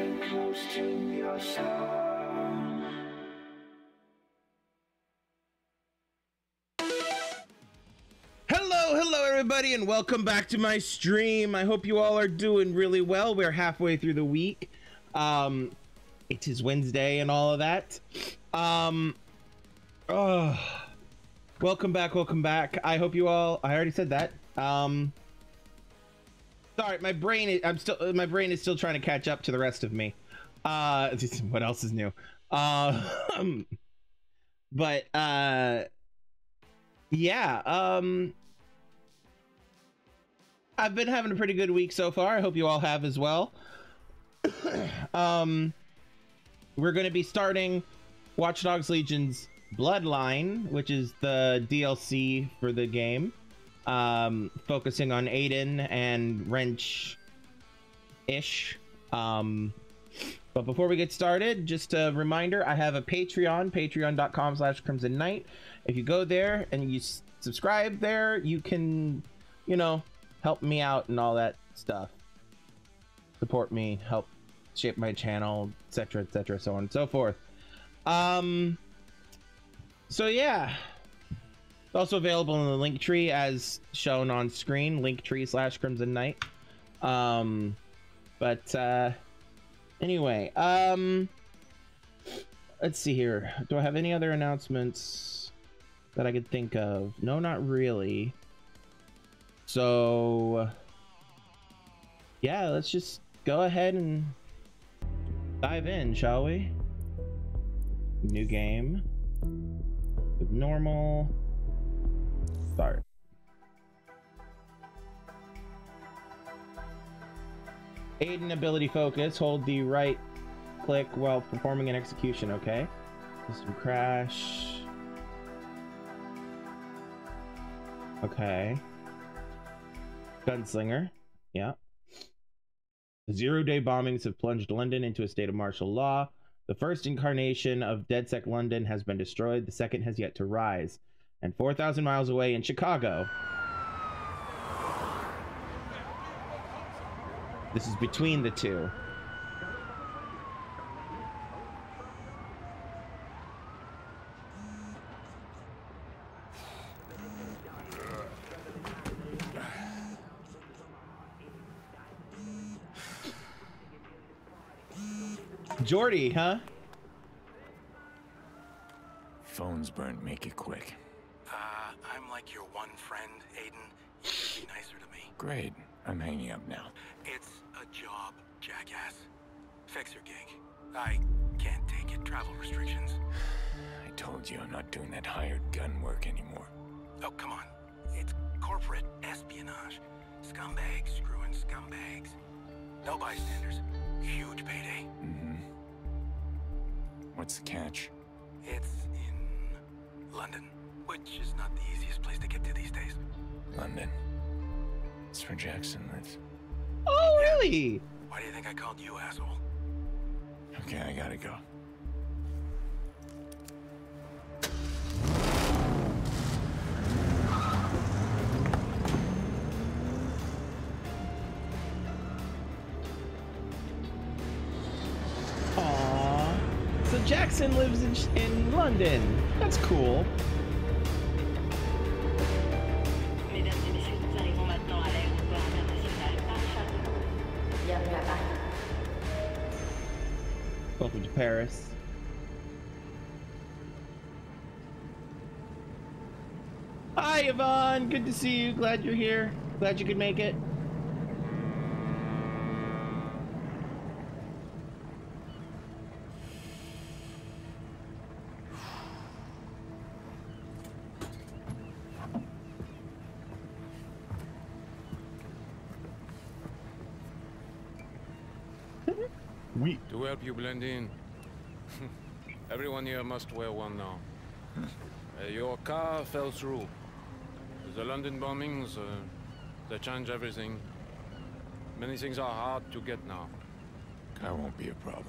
too close to your soul. Hello everybody, and welcome back to my stream. I hope you all are doing really well. We're halfway through the week. It is Wednesday and all of that. Welcome back. I hope you all, I already said that. Sorry, my brain is still trying to catch up to the rest of me. What else is new? I've been having a pretty good week so far. I hope you all have as well. We're going to be starting Watch Dogs Legion's Bloodline, which is the DLC for the game. Focusing on Aiden and Wrench-ish. But before we get started, just a reminder, I have a Patreon, patreon.com/Krimzon Knight. If you go there and you subscribe there, you can, you know, help me out and all that stuff. Support me, help shape my channel, etc., etc., so on and so forth. So yeah. It's also available in the Linktree as shown on screen, linktree/Krimzon Knight. Anyway, let's see here. Do I have any other announcements that I could think of? No, not really. So yeah, let's just go ahead and dive in, shall we? New game with normal. Start. Aiden ability focus. Hold the right click while performing an execution. Okay. System crash. Okay. Gunslinger. Yeah. The zero-day bombings have plunged London into a state of martial law. The first incarnation of DedSec London has been destroyed. The second has yet to rise. And 4,000 miles away in Chicago. This is between the two. Jordy, huh? Phone's burnt, make it quick. I'm like your one friend, Aiden. You should be nicer to me. Great. I'm hanging up now. It's a job, jackass. Fixer gig. I can't take it. Travel restrictions. I told you I'm not doing that hired gun work anymore. Oh, come on. It's corporate espionage. Scumbags screwing scumbags. No bystanders. Huge payday. Mm-hmm. What's the catch? It's in London. Which is not the easiest place to get to these days. London. It's where Jackson lives. Oh, really? Yeah. Why do you think I called you, asshole? Okay, I gotta go. Aww. So Jackson lives in London. That's cool. Welcome to Paris. Hi, Yvonne. Good to see you. Glad you're here. Glad you could make it. To help you blend in. Everyone here must wear one now. Your car fell through. The London bombings, they change everything. Many things are hard to get now. Car won't be a problem.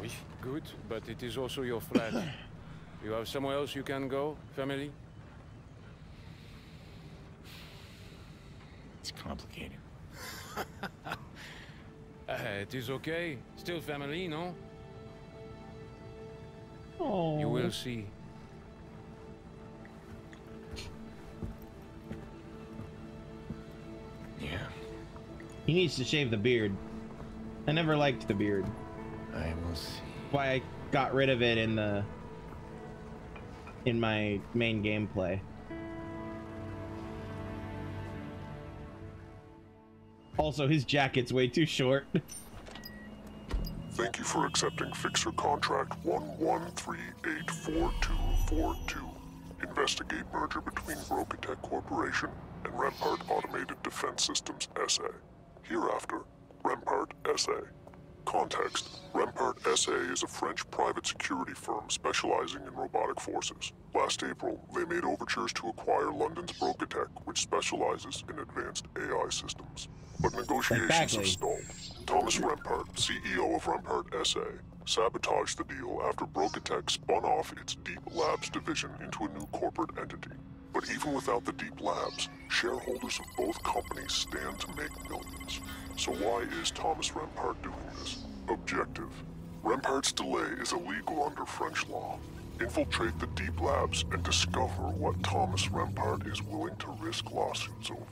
Oui, good, but it is also your flat. You have somewhere else you can go, family? It's complicated. It is okay. Still family, no? Oh. You will see. Yeah. He needs to shave the beard. I never liked the beard. I will see. Why I got rid of it in the in my main gameplay. Also, his jacket's way too short. Thank you for accepting fixer contract 113-84242. Investigate merger between Brocatech Corporation and Rempart Automated Defense Systems SA. Hereafter, Rempart SA. Context: Rempart SA is a French private security firm specializing in robotic forces. Last April, they made overtures to acquire London's Brocatech, which specializes in advanced AI systems. But negotiations have stalled. Thomas Rempart, CEO of Rempart SA, sabotaged the deal after Brocatech spun off its Deep Labs division into a new corporate entity. But even without the Deep Labs, shareholders of both companies stand to make millions. So why is Thomas Rempart doing this? Objective: Rempart's delay is illegal under French law. Infiltrate the Deep Labs and discover what Thomas Rempart is willing to risk lawsuits over.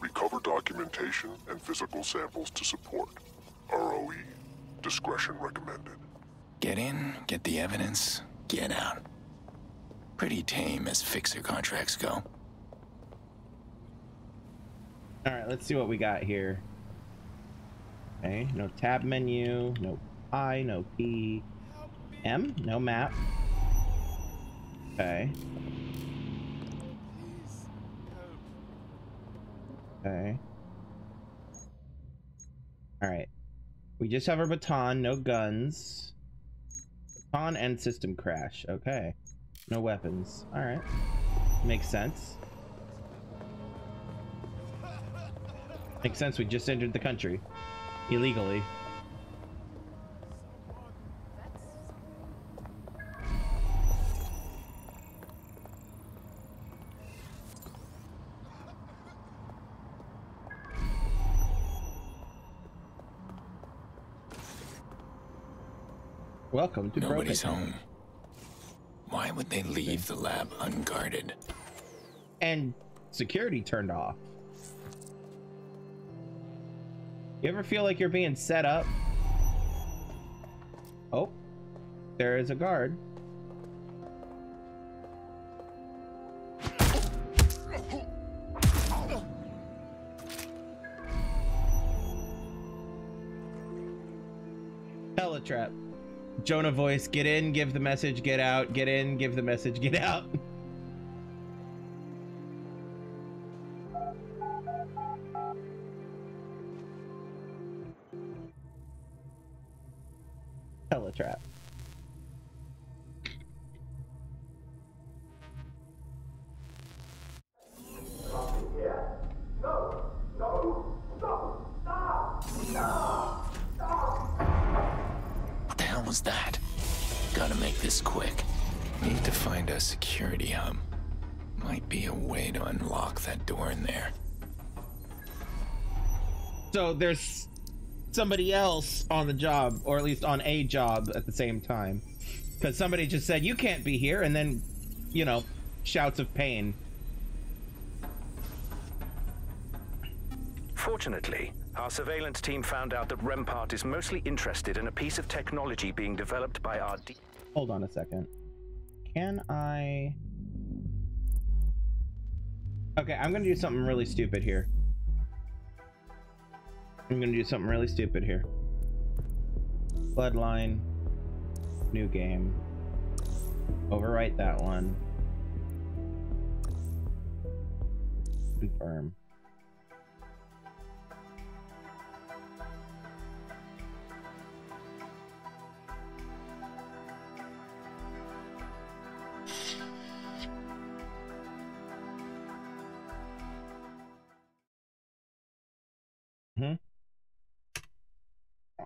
Recover documentation and physical samples to support. ROE. Discretion recommended. Get in, get the evidence, get out. Pretty tame as fixer contracts go. Alright, let's see what we got here. Okay, no tab menu, no I, no P, M, no map. Okay. Okay. Alright. We just have our baton, no guns. Baton and system crash. Okay. No weapons. Alright. Makes sense. Makes sense, we just entered the country. Illegally. Welcome to Nobody's home. Why would they leave the lab unguarded? And security turned off. You ever feel like you're being set up? Oh, there is a guard. Teletrap. Jonah voice, get in, give the message, get out, get in, give the message, get out. Teletrap. What the hell was that? Gotta make this quick. Need to find a security hub. Might be a way to unlock that door in there. So there's somebody else on the job, or at least on a job at the same time, because somebody just said you can't be here, and then, you know, shouts of pain. Fortunately, our surveillance team found out that Rempart is mostly interested in a piece of technology being developed by our Hold on a second. Can I... Okay, I'm gonna do something really stupid here. Bloodline, new game, overwrite that one, confirm. Mm-hmm.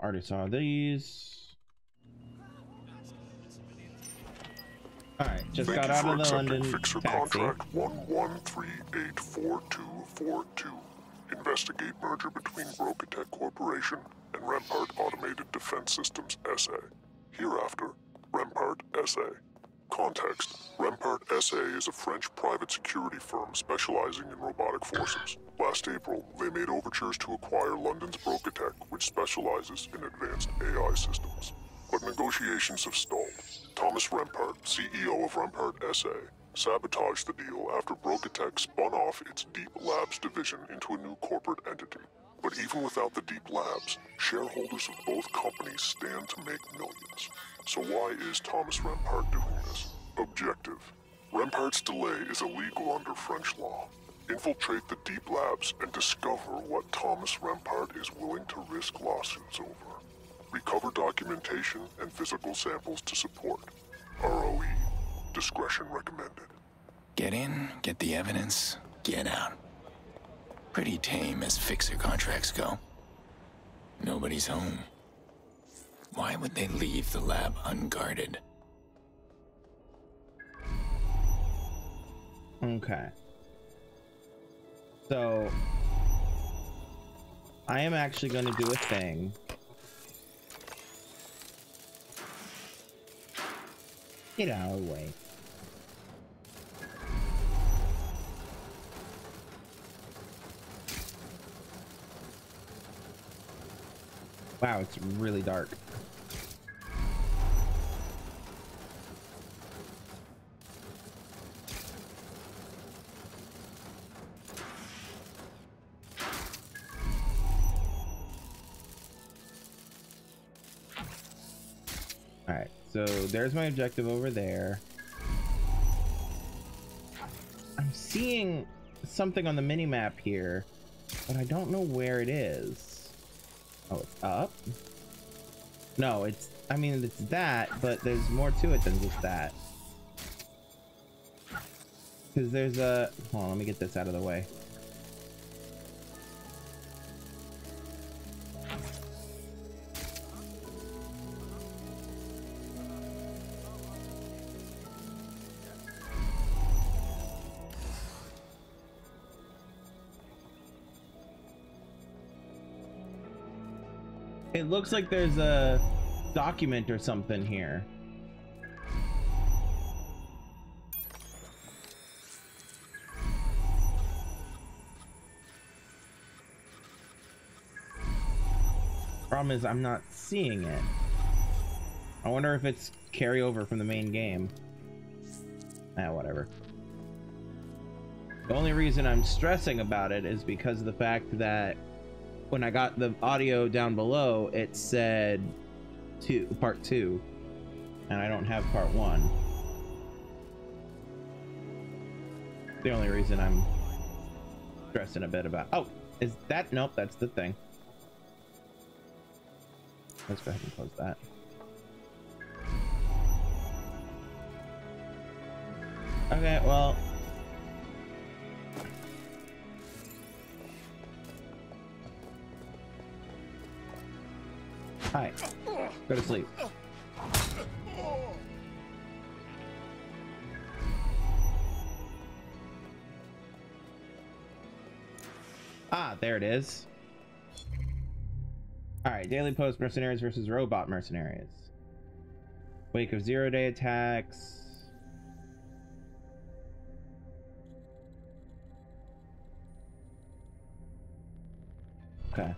Already saw these. All right, just got out of the London fixer taxi. Contract 113-84242. Investigate merger between Brocatech Corporation and Rempart Automated Defense Systems SA. Hereafter, Rempart SA. Context: Rempart SA is a French private security firm specializing in robotic forces. Last April, they made overtures to acquire London's Brocatech, which specializes in advanced AI systems. But negotiations have stalled. Thomas Rempart, CEO of Rempart SA, sabotaged the deal after Brocatech spun off its Deep Labs division into a new corporate entity. But even without the Deep Labs, shareholders of both companies stand to make millions. So why is Thomas Rempart doing this? Objective: Rempart's delay is illegal under French law. Infiltrate the Deep Labs and discover what Thomas Rempart is willing to risk lawsuits over. Recover documentation and physical samples to support. ROE. Discretion recommended. Get in, get the evidence, get out. Pretty tame as fixer contracts go. Nobody's home. Why would they leave the lab unguarded? Okay. So, I am actually going to do a thing. Get out of the way. Wow, it's really dark. Alright, so there's my objective over there. I'm seeing something on the mini-map here, but I don't know where it is. Oh, it's up? No, it's, I mean, it's that, but there's more to it than just that. Because there's a, hold on, let me get this out of the way. It looks like there's a document or something here. Problem is, I'm not seeing it. I wonder if it's carryover from the main game. Ah, whatever. The only reason I'm stressing about it is because of the fact that when I got the audio down below, it said part two, and I don't have part one. The only reason I'm stressing a bit about. Oh, is that? Nope, that's the thing. Let's go ahead and close that. Okay, well. Hi. Go to sleep. Ah, there it is. Alright, Daily Post mercenaries versus robot mercenaries. Wake of zero-day attacks. Okay.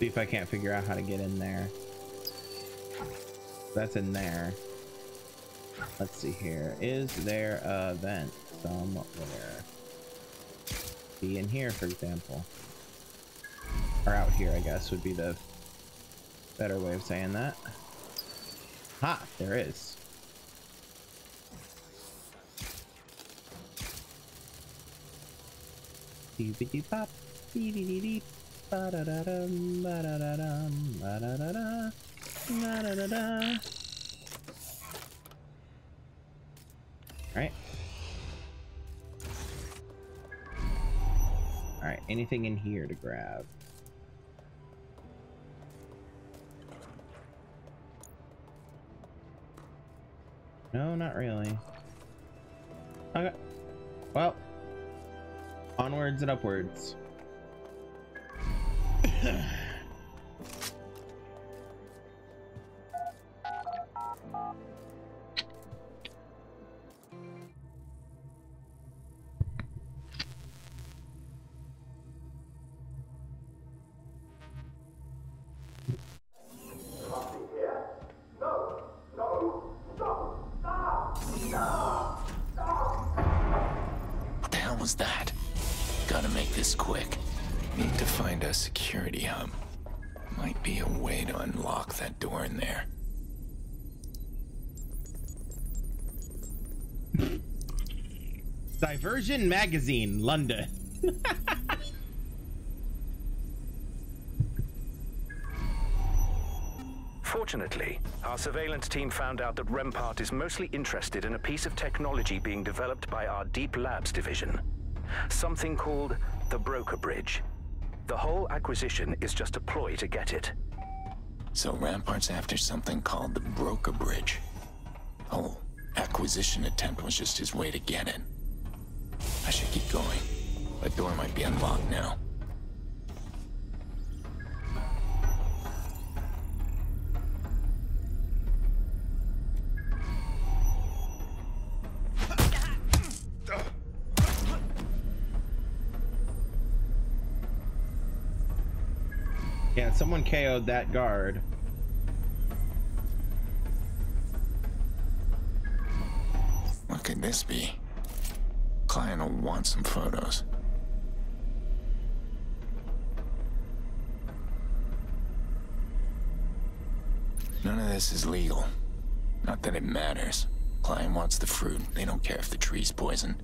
See if I can't figure out how to get in there. That's in there. Let's see here. Is there a vent somewhere? Be in here, for example. Or out here, I guess, would be the better way of saying that. Ha! There is. Doobity-pop. Dee-dee-dee-dee. Ba-da-da-dum. Ba-da-da-dum. Ba-da-da-da. Ba-da-da-da. Alright. Alright, anything in here to grab? No, not really. Okay. Well, onwards and upwards. Diversion Magazine, London. Fortunately, our surveillance team found out that Rempart is mostly interested in a piece of technology being developed by our Deep Labs division. Something called the Broker Bridge. The whole acquisition is just a ploy to get it. So Rempart's after something called the Broker Bridge. Oh, acquisition attempt was just his way to get it. I should keep going. A door might be unlocked now. Yeah, someone KO'd that guard. What could this be? Client will want some photos. None of this is legal. Not that it matters. Client wants the fruit. They don't care if the tree's poisoned.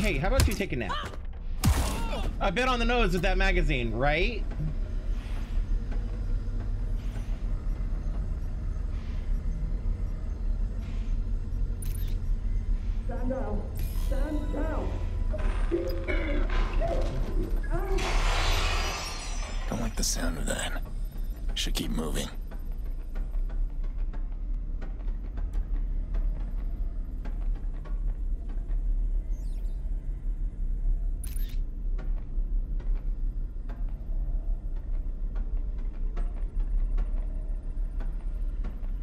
Hey, how about you take a nap? I've been on the nose with that magazine, right? Stand down. Stand down. Don't like the sound of that. Should keep moving.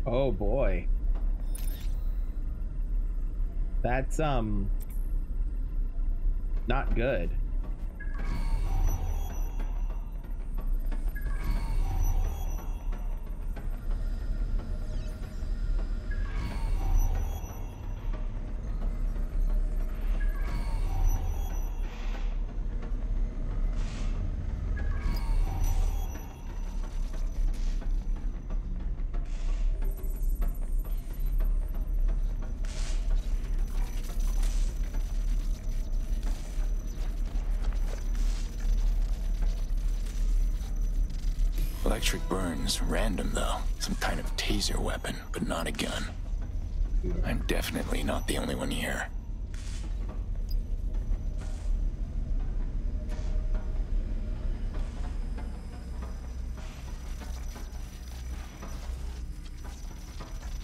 Oh boy, that's not good. Electric burns, random though. Some kind of taser weapon, but not a gun. I'm definitely not the only one here.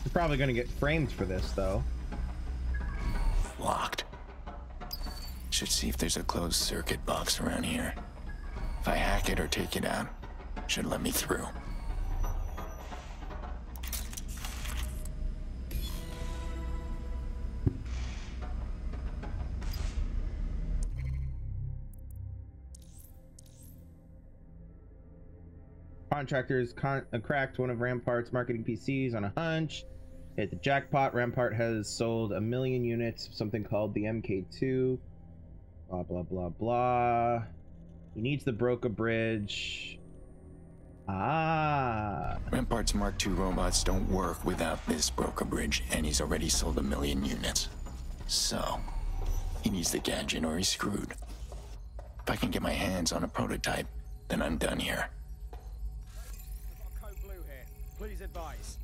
You're probably gonna get framed for this though. Locked. Should see if there's a closed circuit box around here. If I hack it or take it out, it should let me through. Contractors cracked one of Rempart's marketing PCs on a hunch. Hit the jackpot. Rempart has sold 1 million units of something called the MK2. Blah, blah, blah, blah. He needs the Broker Bridge. Ah. Rempart's Mark II robots don't work without this Broker Bridge, and he's already sold 1 million units. So, he needs the gadget or he's screwed. If I can get my hands on a prototype, then I'm done here. I've got code blue here. Please advise.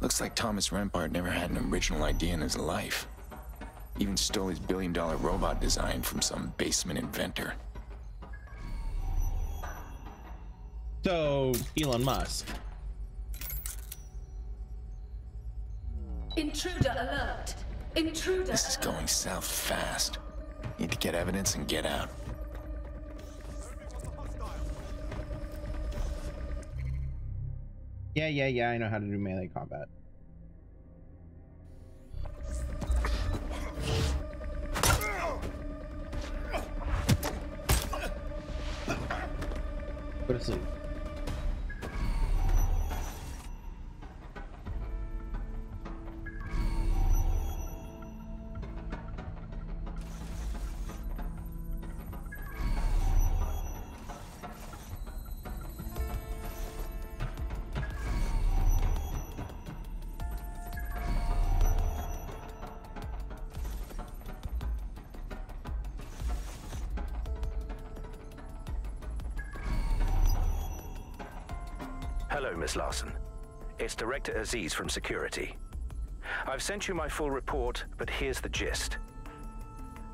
Looks like Thomas Rempart never had an original idea in his life. Even stole his billion-dollar robot design from some basement inventor. So, Elon Musk. Intruder alert! Intruder! This is going south fast. Need to get evidence and get out. Yeah, I know how to do melee combat. Go to sleep. Larson. It's Director Aziz from Security. I've sent you my full report, but here's the gist.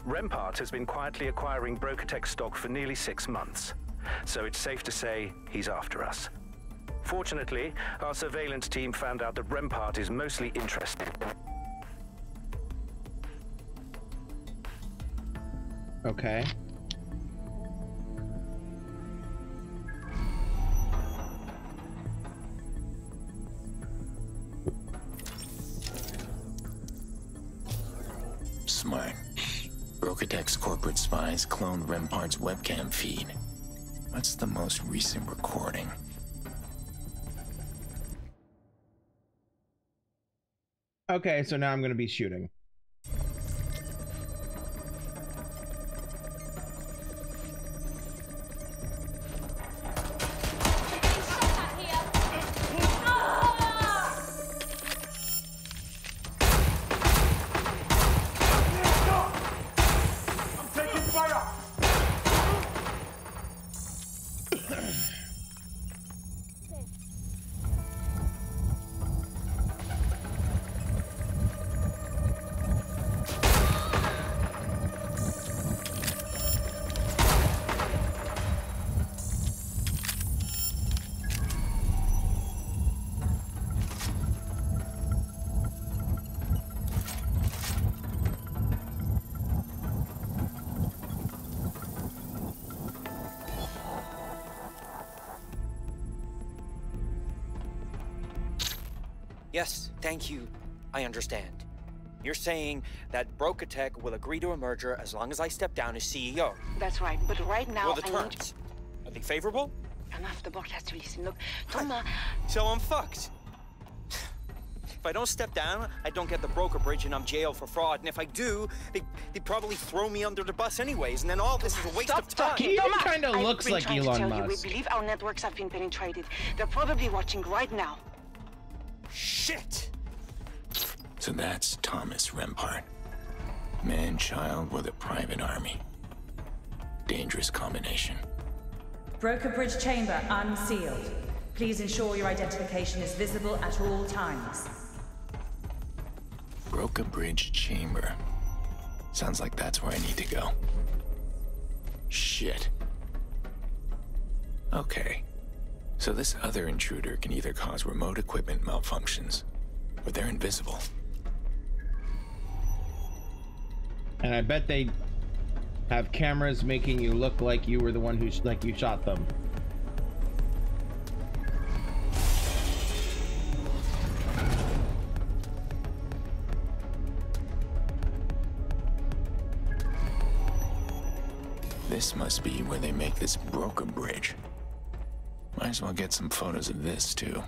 Rempart has been quietly acquiring Brocatec stock for nearly 6 months, so it's safe to say he's after us. Fortunately, our surveillance team found out that Rempart is mostly interested. Okay. Corporate spies cloned Rempart's webcam feed. What's the most recent recording? Okay, so now I'm going to be shooting. Yes, thank you. I understand. You're saying that Brocatec will agree to a merger as long as I step down as CEO. That's right, but right now I need... What are the terms? Are they favorable? Enough, the board has to listen. Look, Thomas... So I'm fucked. If I don't step down, I don't get the Broker Bridge and I'm jailed for fraud. And if I do, they probably throw me under the bus anyways. And then all this is a waste of time. He kind of looks like Elon Musk. We believe our networks have been penetrated. They're probably watching right now. Shit! So that's Thomas Rempart. Man-child with a private army. Dangerous combination. Broker Bridge chamber unsealed. Please ensure your identification is visible at all times. Broker Bridge chamber. Sounds like that's where I need to go. Shit. Okay. So this other intruder can either cause remote equipment malfunctions, or they're invisible. And I bet they have cameras making you look like you were the one who you shot them. This must be where they make this Broker Bridge. Might as well get some photos of this too.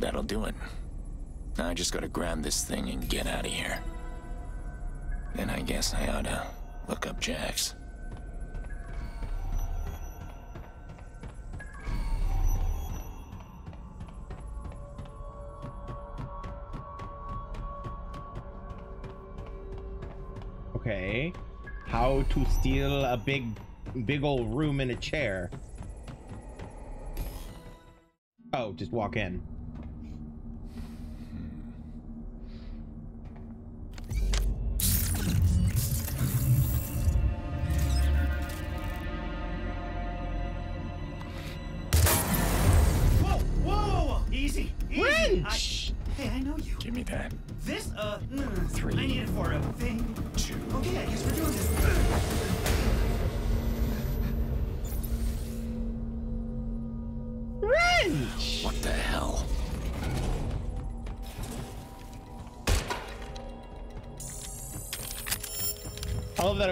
That'll do it. Now I just gotta grab this thing and get out of here. Then I guess I ought to look up Jax. Okay. How to steal a big old room in a chair. Oh, just walk in.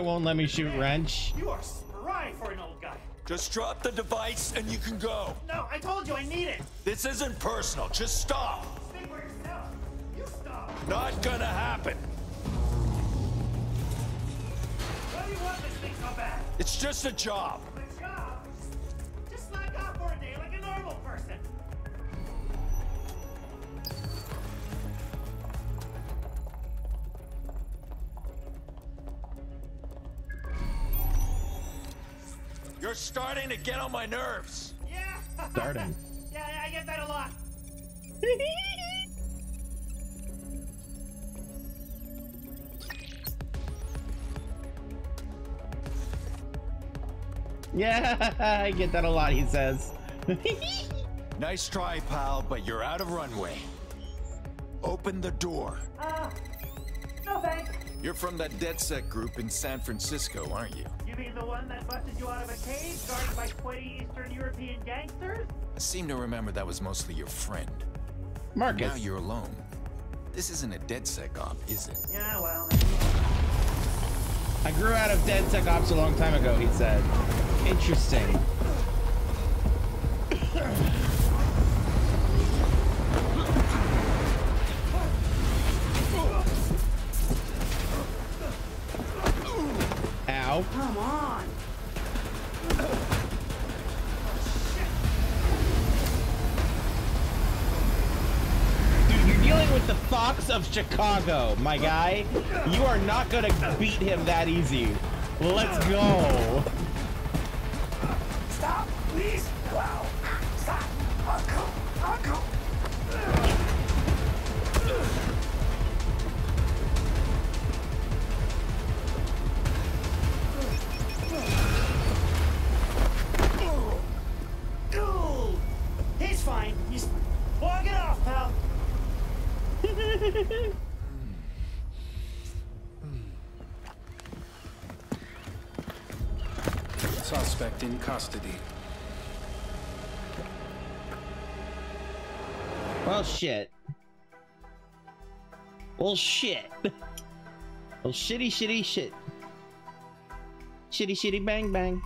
Won't let me shoot Wrench. You are spry for an old guy. Just drop the device and you can go. No, I told you I need it. This isn't personal. Just stop. Stay by yourself. You stop. Not gonna happen. Why do you want this thing so bad? It's just a job. A job? Just slack off for a day like a normal person. You're starting to get on my nerves. Yeah. Starting. Yeah, I get that a lot. Yeah, I get that a lot, he says. Nice try, pal, but you're out of runway. Open the door. No thanks. You're from that DedSec group in San Francisco, aren't you? You mean the one that busted you out of a cave, guarded by 20 Eastern European gangsters? I seem to remember that was mostly your friend. Marcus. Now you're alone. This isn't a DedSec op, is it? Yeah, well... I grew out of DedSec ops a long time ago, he said. Interesting. Come on. Dude, you're dealing with the Fox of Chicago, my guy. You are not gonna beat him that easy. Let's go. Stop, please. Wow. Stop. I'll go. Suspect in custody. Well, shit. Well, shit. Well, shitty, shitty, shit. Shitty, shitty, bang, bang.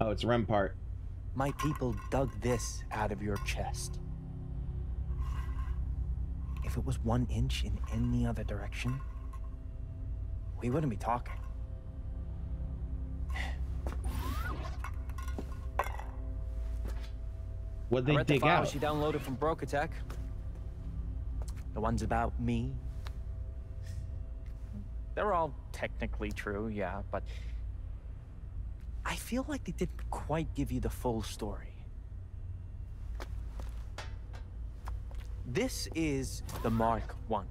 Oh, it's Rempart. My people dug this out of your chest. If it was 1 inch in any other direction, we wouldn't be talking. What they dig out? She downloaded from Brocatec. The ones about me. They're all technically true, yeah, but I feel like they didn't quite give you the full story. This is the Mark One.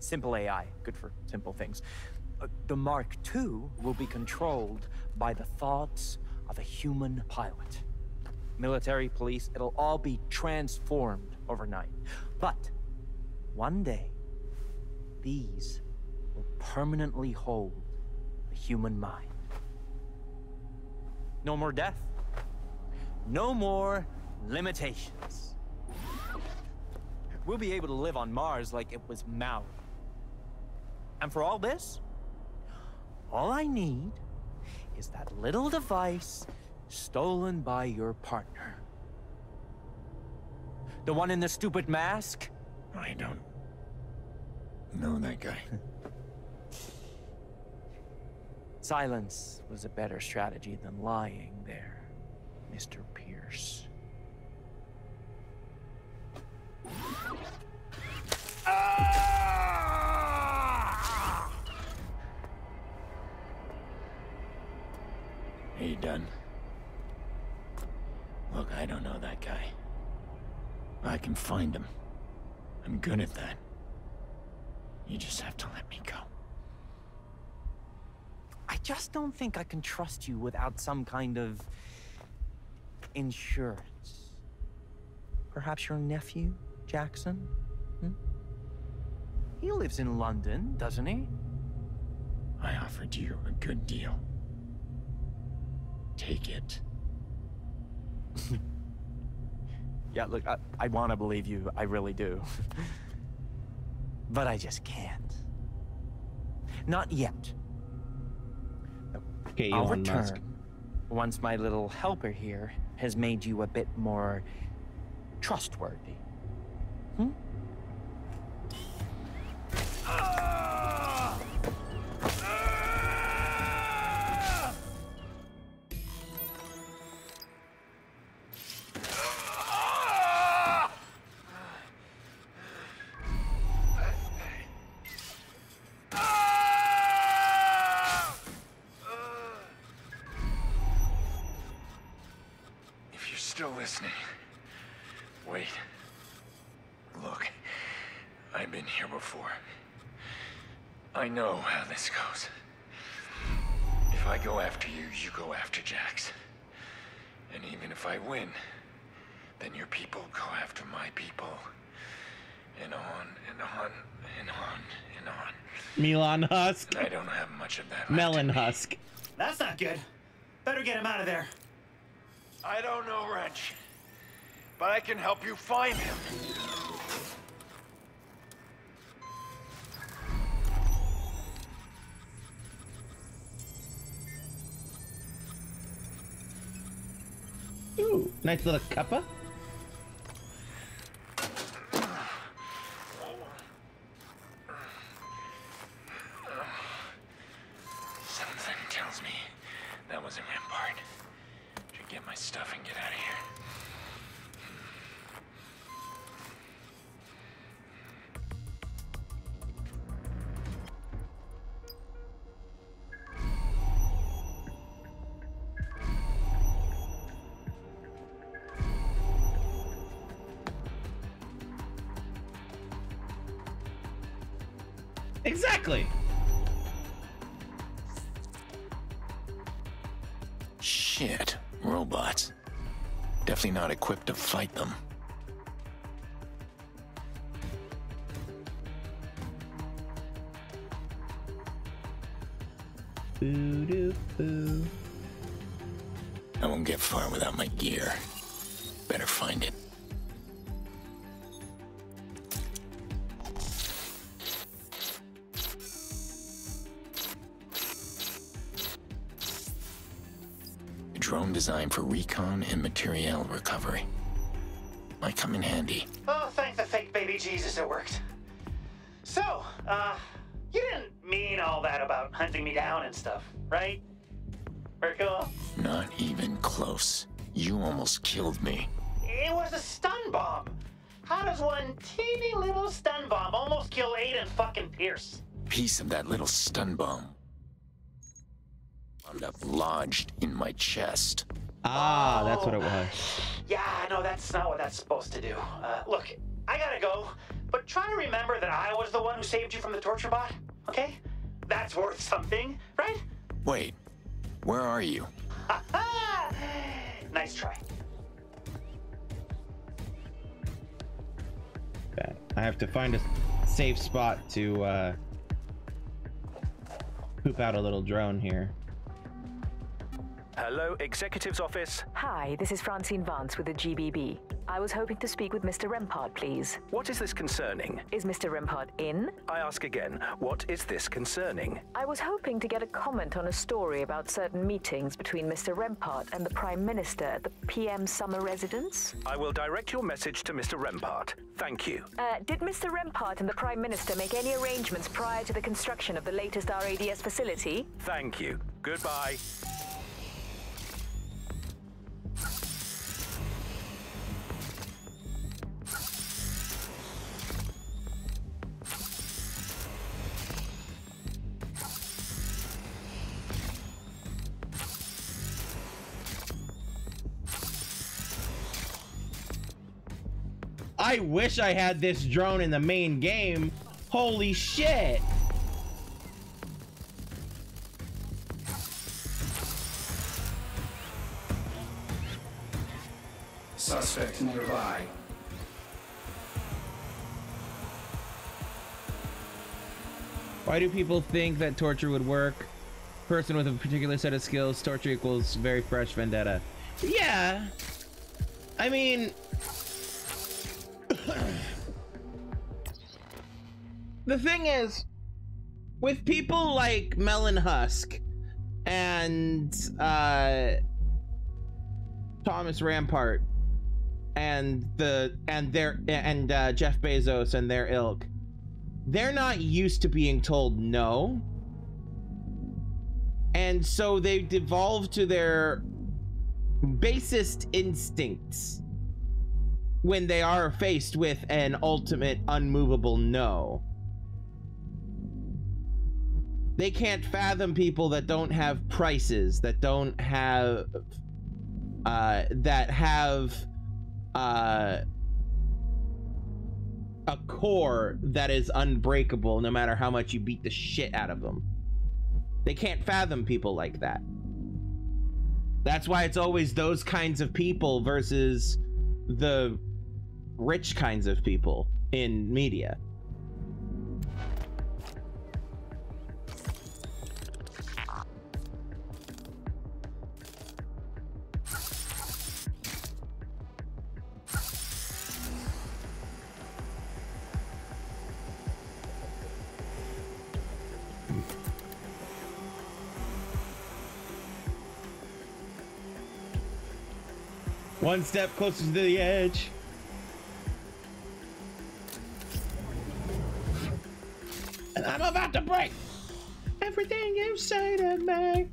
Simple AI, good for simple things. The Mark II will be controlled by the thoughts of a human pilot. Military, police, it'll all be transformed overnight. But one day, these will permanently hold the human mind. No more death. No more limitations. We'll be able to live on Mars like it was Maui. And for all this, all I need is that little device stolen by your partner. The one in the stupid mask? I don't know that guy. Silence was a better strategy than lying there, Mr. Pierce. Are you done? Look, I don't know that guy. I can find him. I'm good at that. You just have to let me go. I just don't think I can trust you without some kind of insurance. Perhaps your nephew, Jackson? Hmm? He lives in London, doesn't he? I offered you a good deal. Take it. Yeah, look, I want to believe you. I really do. But I just can't. Not yet. Okay, I'll return once my little helper here has made you a bit more trustworthy. Hmm? Elon Husk. I don't have much of that. Melon Husk. That's not good. Better get him out of there. I don't know, Wrench, but I can help you find him. Ooh, nice little cuppa. Exactly. Shit, robots. Definitely not equipped to fight them. Boo doo boo. I won't get far without my gear. Better find it. Designed for recon and materiel recovery. Might come in handy. Oh, thank the fake baby Jesus, it worked. So, you didn't mean all that about hunting me down and stuff, right? We're cool? Not even close. You almost killed me. It was a stun bomb. How does one teeny little stun bomb almost kill Aiden fucking Pierce? Piece of that little stun bomb wound up lodged in my chest. Ah, oh, that's what it was. Yeah, no, that's not what that's supposed to do. Look, I gotta go, but try to remember that I was the one who saved you from the torture bot, okay? That's worth something, right? Wait, where are you? Nice try. I have to find a safe spot to poop out a little drone here. Hello, Executive's Office. Hi, this is Francine Vance with the GBB. I was hoping to speak with Mr. Rempart, please. What is this concerning? Is Mr. Rempart in? I ask again, what is this concerning? I was hoping to get a comment on a story about certain meetings between Mr. Rempart and the Prime Minister at the PM summer residence. I will direct your message to Mr. Rempart. Thank you. Did Mr. Rempart and the Prime Minister make any arrangements prior to the construction of the latest RADS facility? Thank you. Goodbye. I wish I had this drone in the main game. Holy shit. Suspect nearby. Why do people think that torture would work? Person with a particular set of skills, torture equals very fresh vendetta. Yeah. I mean... The thing is, with people like Melon Husk and Thomas Rempart and Jeff Bezos and their ilk, they're not used to being told no, and so they devolve to their basest instincts when they are faced with an ultimate unmovable no. They can't fathom people that don't have prices, that don't have, a core that is unbreakable no matter how much you beat the shit out of them. They can't fathom people like that. That's why it's always those kinds of people versus the rich kinds of people in media. One step closer to the edge. And I'm about to break everything you say to me.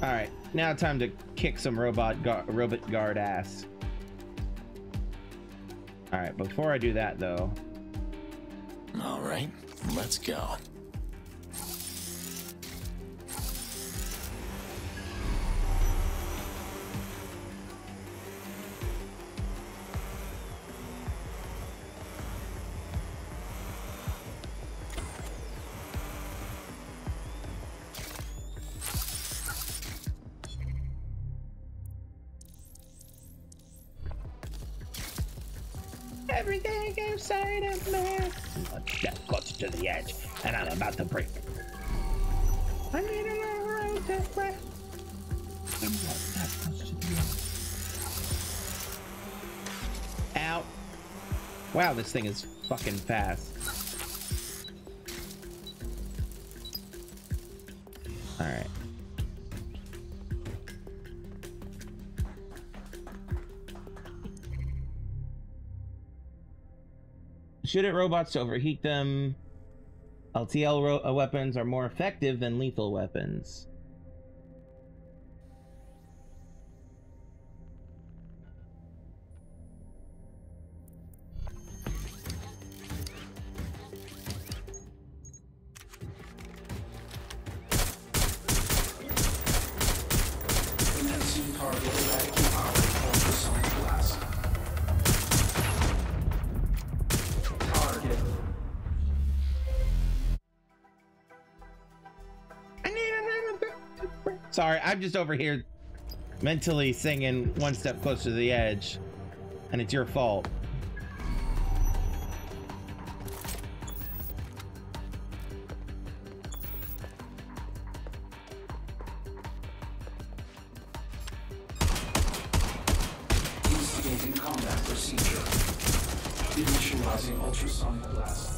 All right, now time to kick some robot guard ass. All right, before I do that though, all right, let's go. Everything outside of me. Step closer to the edge, and I'm about to break. I need a little room to break. I'm about that close to the edge. Ow. Wow, this thing is fucking fast. All right. Shoot at robots to overheat them. LTL weapons are more effective than lethal weapons. Sorry, I'm just over here mentally singing One Step Closer to the Edge, and it's your fault. Instigating combat procedure. Initializing ultrasonic blast.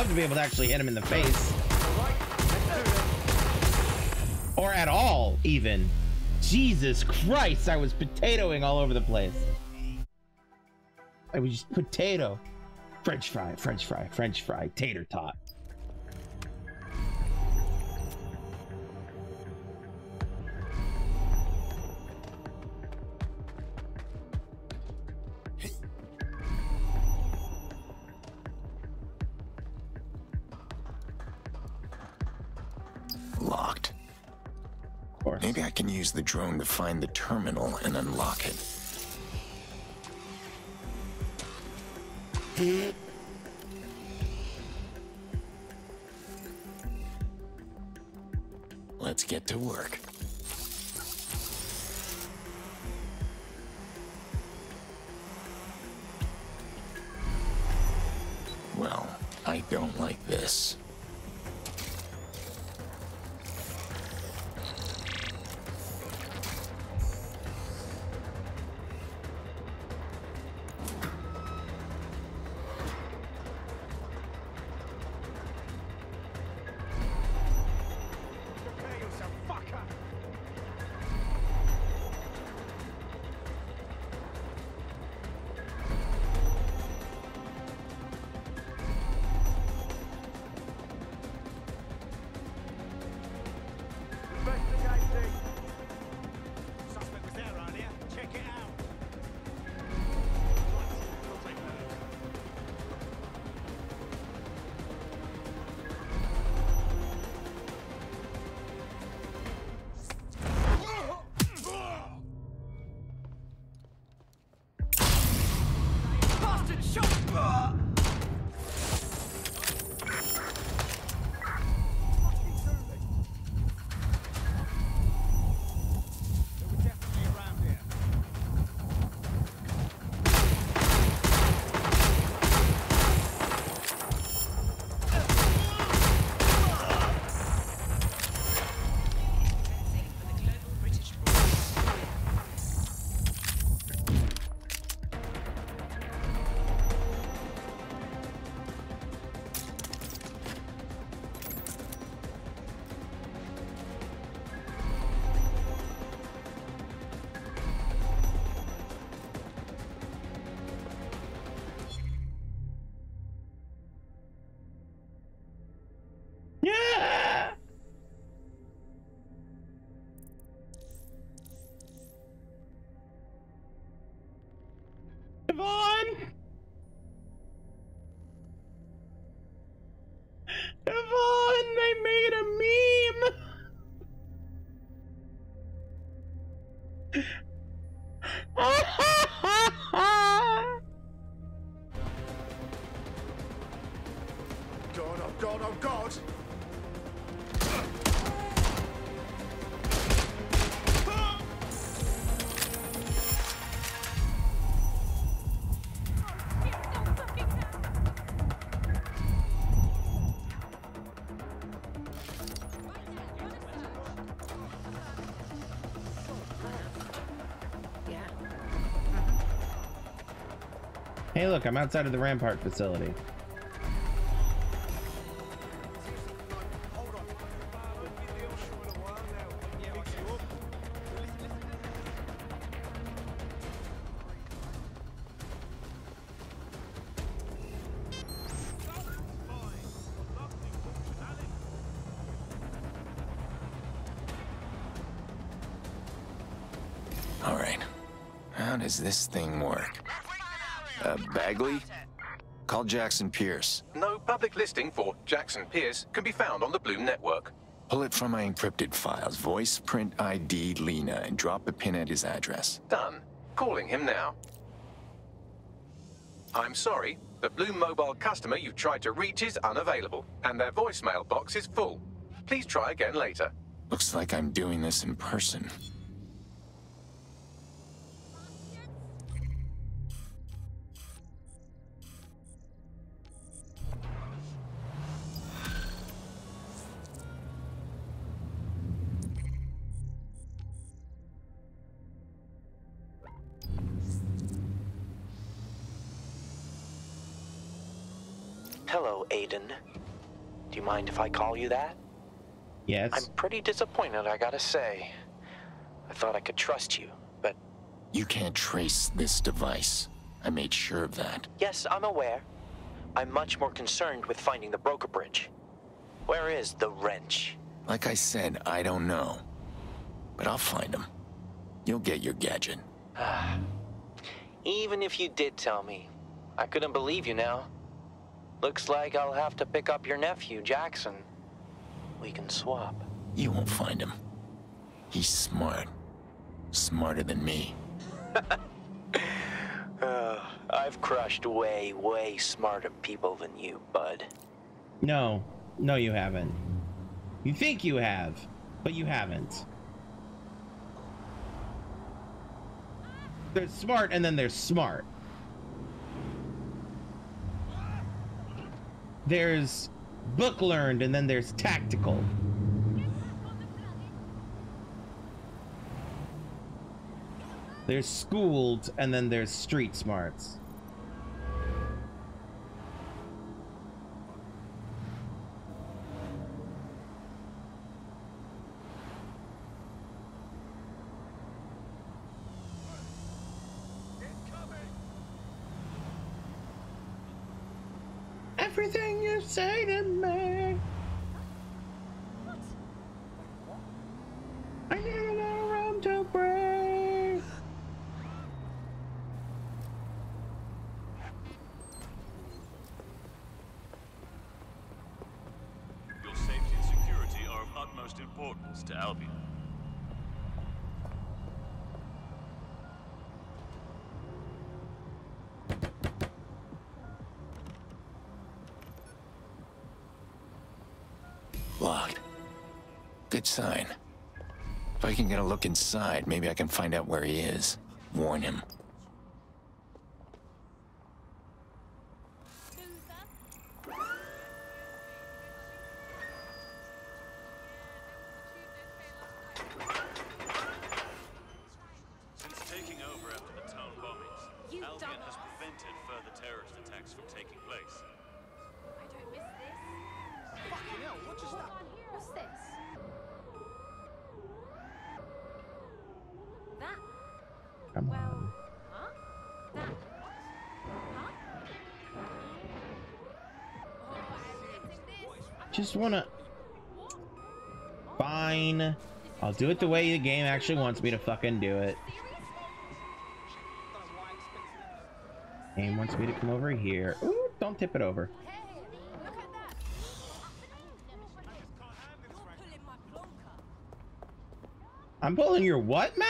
To be able to actually hit him in the face or at all, even. Jesus Christ, I was potatoing all over the place. I was just potato, french fry, french fry, french fry, tater tot. Use the drone to find the terminal and unlock it. Let's get to work. Well, I don't like this. Oh, God. Hey, look, I'm outside of the Rempart facility. All right, how does this thing work? Bagley? Call Jackson Pierce. No public listing for Jackson Pierce can be found on the Bloom network. Pull it from my encrypted files, voice, print, ID, Lena, and drop a pin at his address. Done. Calling him now. I'm sorry, the Bloom mobile customer you tried to reach is unavailable, and their voicemail box is full. Please try again later. Looks like I'm doing this in person. Hello, Aiden. Do you mind if I call you that? Yes. I'm pretty disappointed, I gotta say. I thought I could trust you, but... You can't trace this device. I made sure of that. Yes, I'm aware. I'm much more concerned with finding the Broker Bridge. Where is the Wrench? Like I said, I don't know. But I'll find him. You'll get your gadget. Even if you did tell me, I couldn't believe you now. Looks like I'll have to pick up your nephew, Jackson. We can swap. You won't find him. He's smart. Smarter than me. I've crushed way smarter people than you, bud. No, you haven't. You think you have, but you haven't. They're smart and then they're smart. There's book learned and then there's tactical. There's schooled and then there's street smarts. Everything you say to me. I need a little room to breathe. Your safety and security are of utmost importance to Albion. Sign. If I can get a look inside, maybe I can find out where he is. Warn him. Since taking over after the town bombings, Albion has prevented further terrorist attacks from taking place. I don't miss this. Fucking hell, what is that? What's this? Come on. Just wanna... Fine. I'll do it the way the game actually wants me to fucking do it. Game wants me to come over here. Ooh, don't tip it over. I'm pulling your what, ma'am?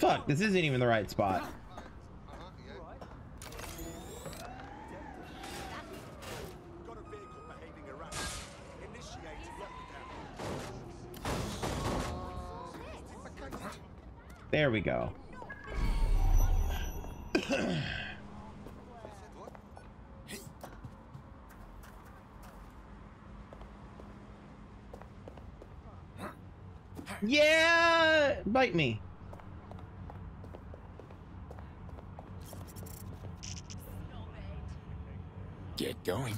Fuck, this isn't even the right spot. There we go. Yeah, bite me. Get going.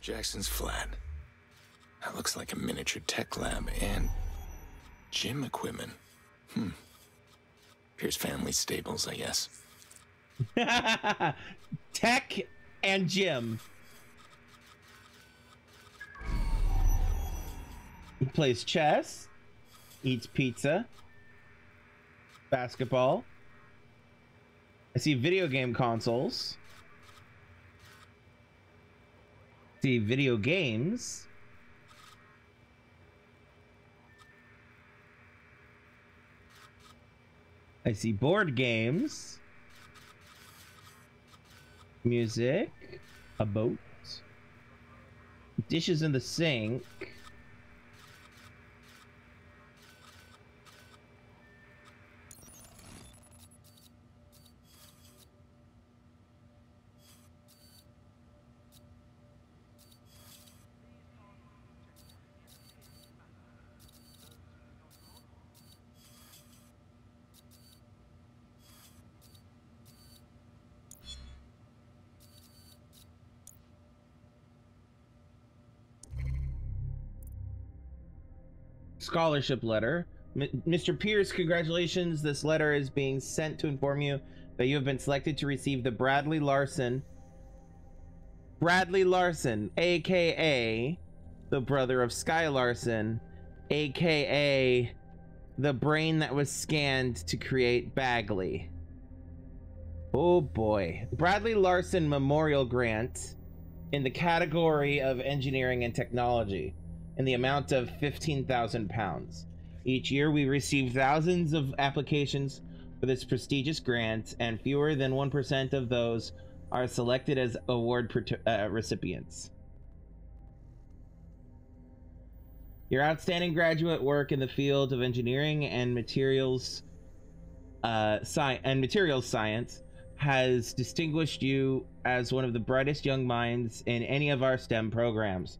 Jackson's flat. That looks like a miniature tech lab and gym equipment. Hmm. Pierce family stables, I guess. Tech and gym. He plays chess, eats pizza, basketball. I see video game consoles. See video games. I see board games. Music. A boat. Dishes in the sink. Scholarship letter. Mr. Pierce, congratulations. This letter is being sent to inform you that you have been selected to receive the Bradley Larson, aka the brother of Sky Larson, aka the brain that was scanned to create Bagley. Oh boy. Bradley Larson Memorial Grant in the category of engineering and technology. In the amount of 15,000 pounds. Each year we receive thousands of applications for this prestigious grant, and fewer than 1% of those are selected as award recipients. Your outstanding graduate work in the field of engineering and materials science has distinguished you as one of the brightest young minds in any of our STEM programs.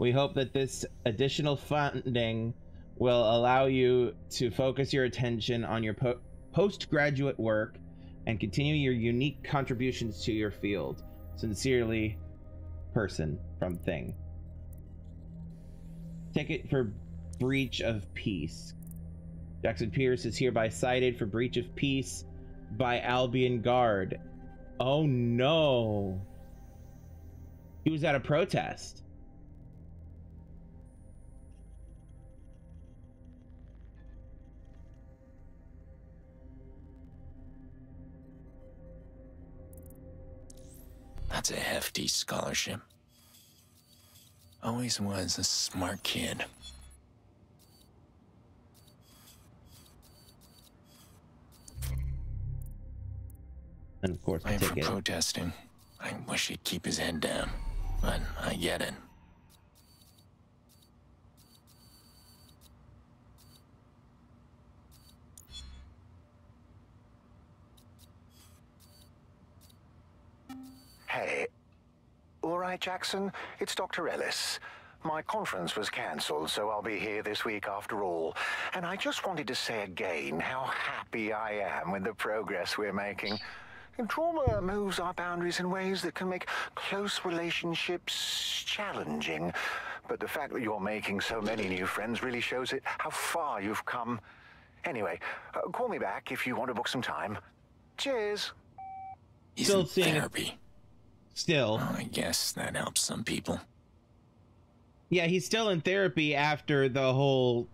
We hope that this additional funding will allow you to focus your attention on your postgraduate work and continue your unique contributions to your field. Sincerely, person from thing. Ticket for breach of peace. Jackson Pierce is hereby cited for breach of peace by Albion Guard. Oh no. He was at a protest. That's a hefty scholarship. Always was a smart kid. And of course, I'm for protesting. I wish he'd keep his head down, but I get it. Hey. All right, Jackson, it's Dr. Ellis. My conference was cancelled, so I'll be here this week after all. And I just wanted to say again how happy I am with the progress we're making. And trauma moves our boundaries in ways that can make close relationships challenging. But the fact that you're making so many new friends really shows it how far you've come. Anyway, call me back if you want to book some time. Cheers. Still seeing therapy. Still, well, I guess that helps some people. Yeah, he's still in therapy after the whole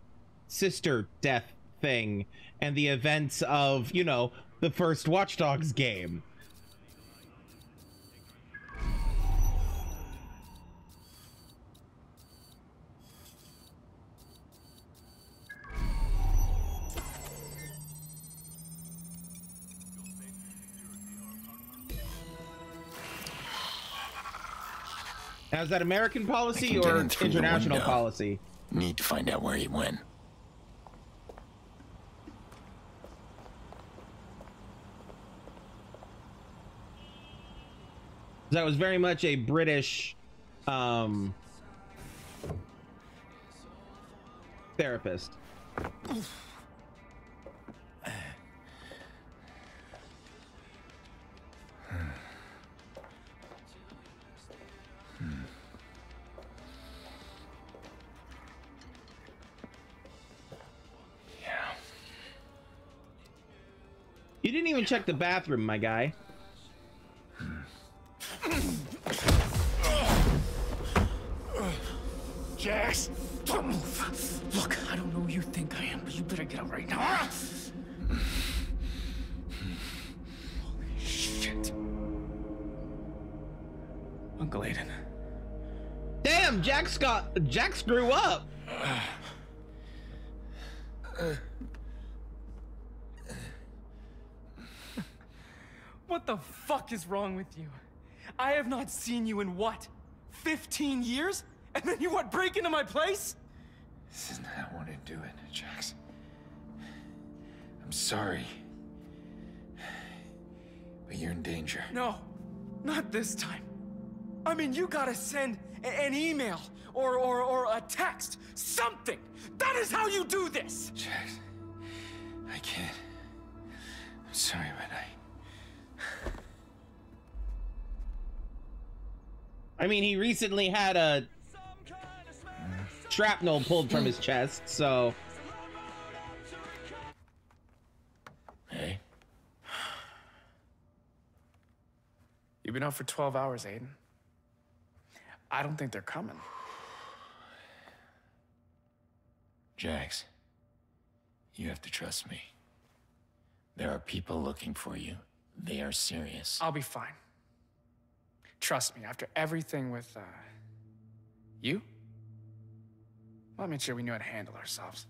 sister death thing and the events of, you know, the first Watch Dogs game. Now, is that American policy or international policy? Need to find out where he went. That was very much a British therapist. You didn't even check the bathroom, my guy. Jax, don't move. Look, I don't know who you think I am, but you better get out right now. Holy shit. Uncle Aiden. Damn, Jax grew up. What the fuck is wrong with you? I have not seen you in what? 15 years? And then you want to break into my place? This isn't how I want to do it, Jax. I'm sorry. But you're in danger. No, not this time. I mean, you gotta send an email or a text. Something! That is how you do this! Jax, I can't. I'm sorry, but I mean, he recently had a shrapnel pulled from his chest, so... Hey. You've been out for 12 hours, Aiden. I don't think they're coming. Jax, you have to trust me. There are people looking for you. They are serious. I'll be fine. Trust me, after everything with, you? Well, I made sure we knew how to handle ourselves.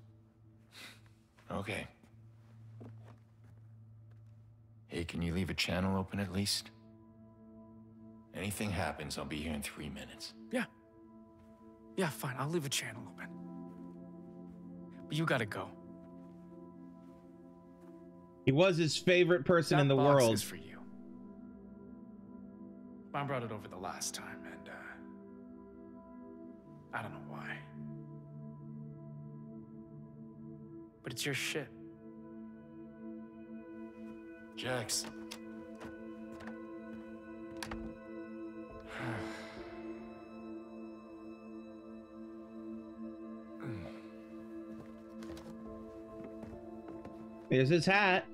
Okay. Hey, can you leave a channel open at least? Anything happens, I'll be here in 3 minutes. Yeah. Yeah, fine, I'll leave a channel open. But you gotta go. He was his favorite person in the world. That box is for you. Mom brought it over the last time, and I don't know why. But it's your shit. Jax. Here's his hat.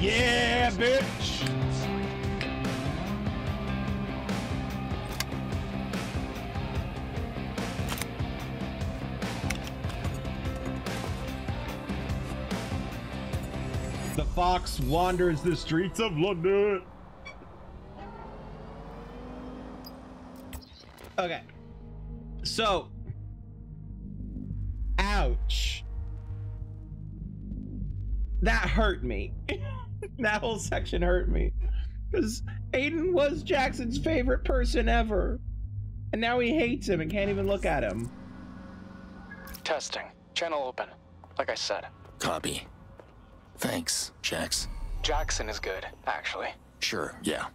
Yeah, bitch. The fox wanders the streets of London. Okay. So, ouch. That hurt me. That whole section hurt me. Because Aiden was Jackson's favorite person ever. And now he hates him and can't even look at him. Testing. Channel open. Like I said. Copy. Thanks, Jax. Jackson is good, actually. Sure, yeah.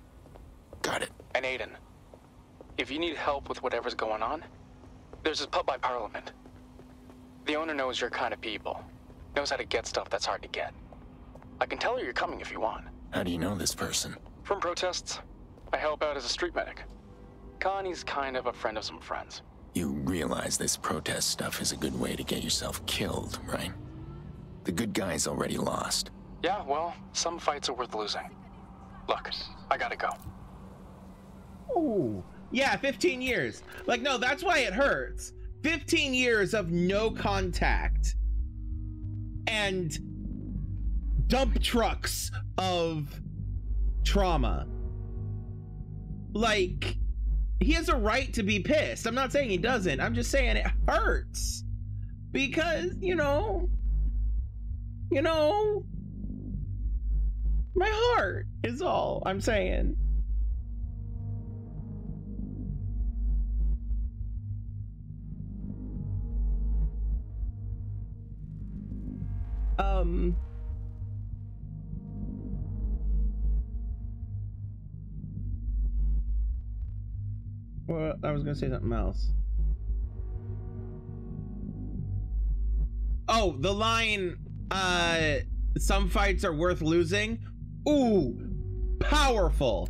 Got it. And Aiden, if you need help with whatever's going on, there's this pub by Parliament. The owner knows your kind of people. Knows how to get stuff that's hard to get. I can tell her you're coming if you want. How do you know this person? From protests. I help out as a street medic. Connie's kind of a friend of some friends. You realize this protest stuff is a good way to get yourself killed, right? The good guys already lost. Yeah, well, some fights are worth losing. Look, I gotta go. Ooh, yeah, 15 years. Like, no, that's why it hurts. 15 years of no contact and dump trucks of trauma. Like, he has a right to be pissed. I'm not saying he doesn't. I'm just saying it hurts because, you know, my heart is all I'm saying. Well, I was gonna say something else. Oh, the line, some fights are worth losing. Ooh, powerful.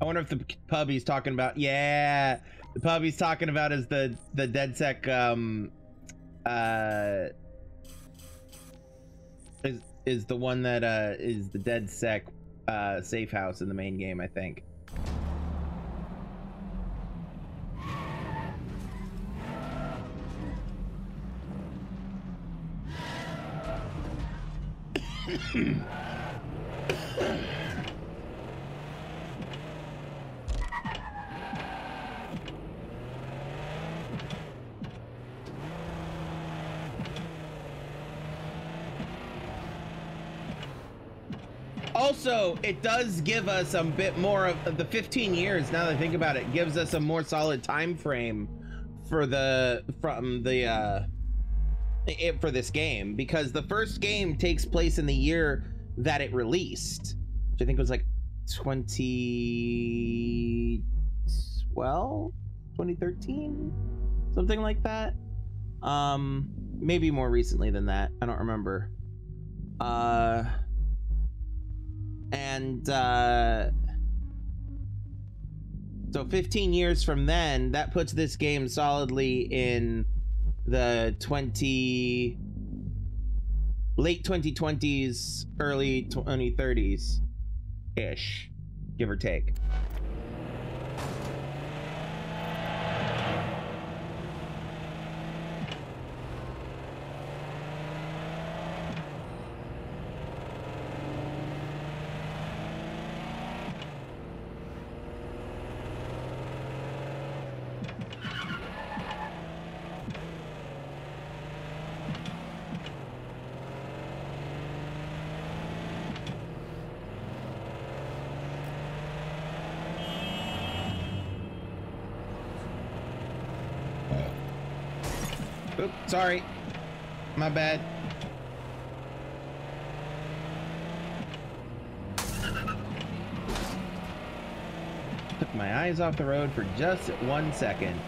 I wonder if the pub he's talking about. Yeah, the pub he's talking about is the DedSec is the one that is the DedSec safe house in the main game, I think. Also, it does give us a bit more of the 15 years. Now that I think about it, gives us a more solid time frame for the for this game, because the first game takes place in the year that it released, which I think was like 2012, 2013, something like that. Maybe more recently than that. I don't remember. So 15 years from then, that puts this game solidly in the late 2020s, early 2030s ish, give or take. Sorry, my bad. Took my eyes off the road for just 1 second.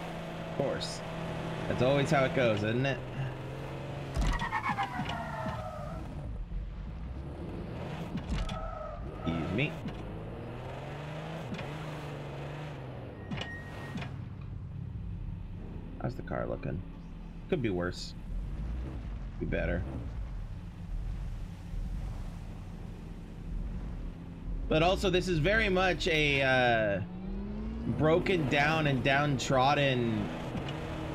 Of course, that's always how it goes, isn't it? Excuse me. How's the car looking? Could be worse. Be better. But also, this is very much a broken down and downtrodden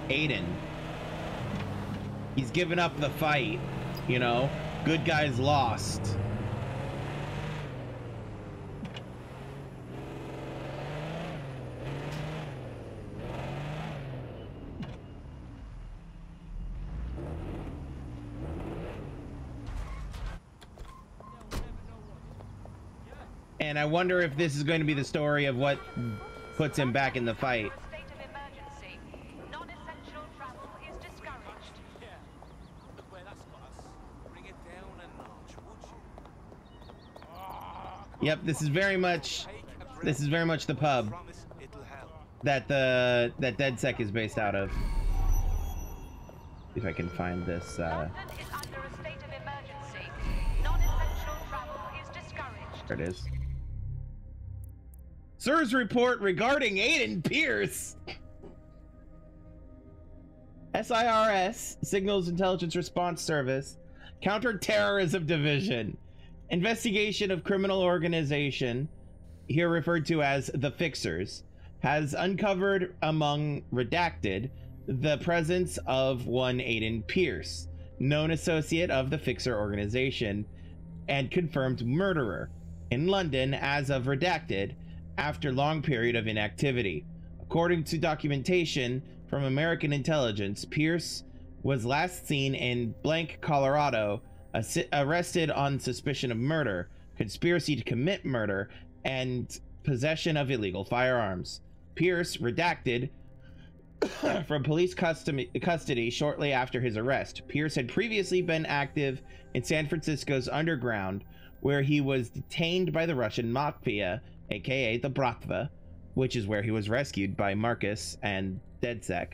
Aiden. He's given up the fight, you know? Good guys lost. And I wonder if this is going to be the story of what puts him back in the fight. Yep, this is very much the pub that that DedSec is based out of. If I can find this. There it is. SIRS report regarding Aiden Pierce. SIRS, Signals Intelligence Response Service, Counterterrorism Division, investigation of criminal organization, here referred to as the Fixers, has uncovered among redacted the presence of one Aiden Pierce, known associate of the Fixer organization and confirmed murderer, in London as of redacted after long period of inactivity. According to documentation from American intelligence, Pierce was last seen in blank Colorado, arrested on suspicion of murder, conspiracy to commit murder, and possession of illegal firearms. Pierce, redacted, from police custody shortly after his arrest. Pierce had previously been active in San Francisco's underground, where he was detained by the Russian mafia, aka the Bratva, which is where he was rescued by Marcus and DedSec.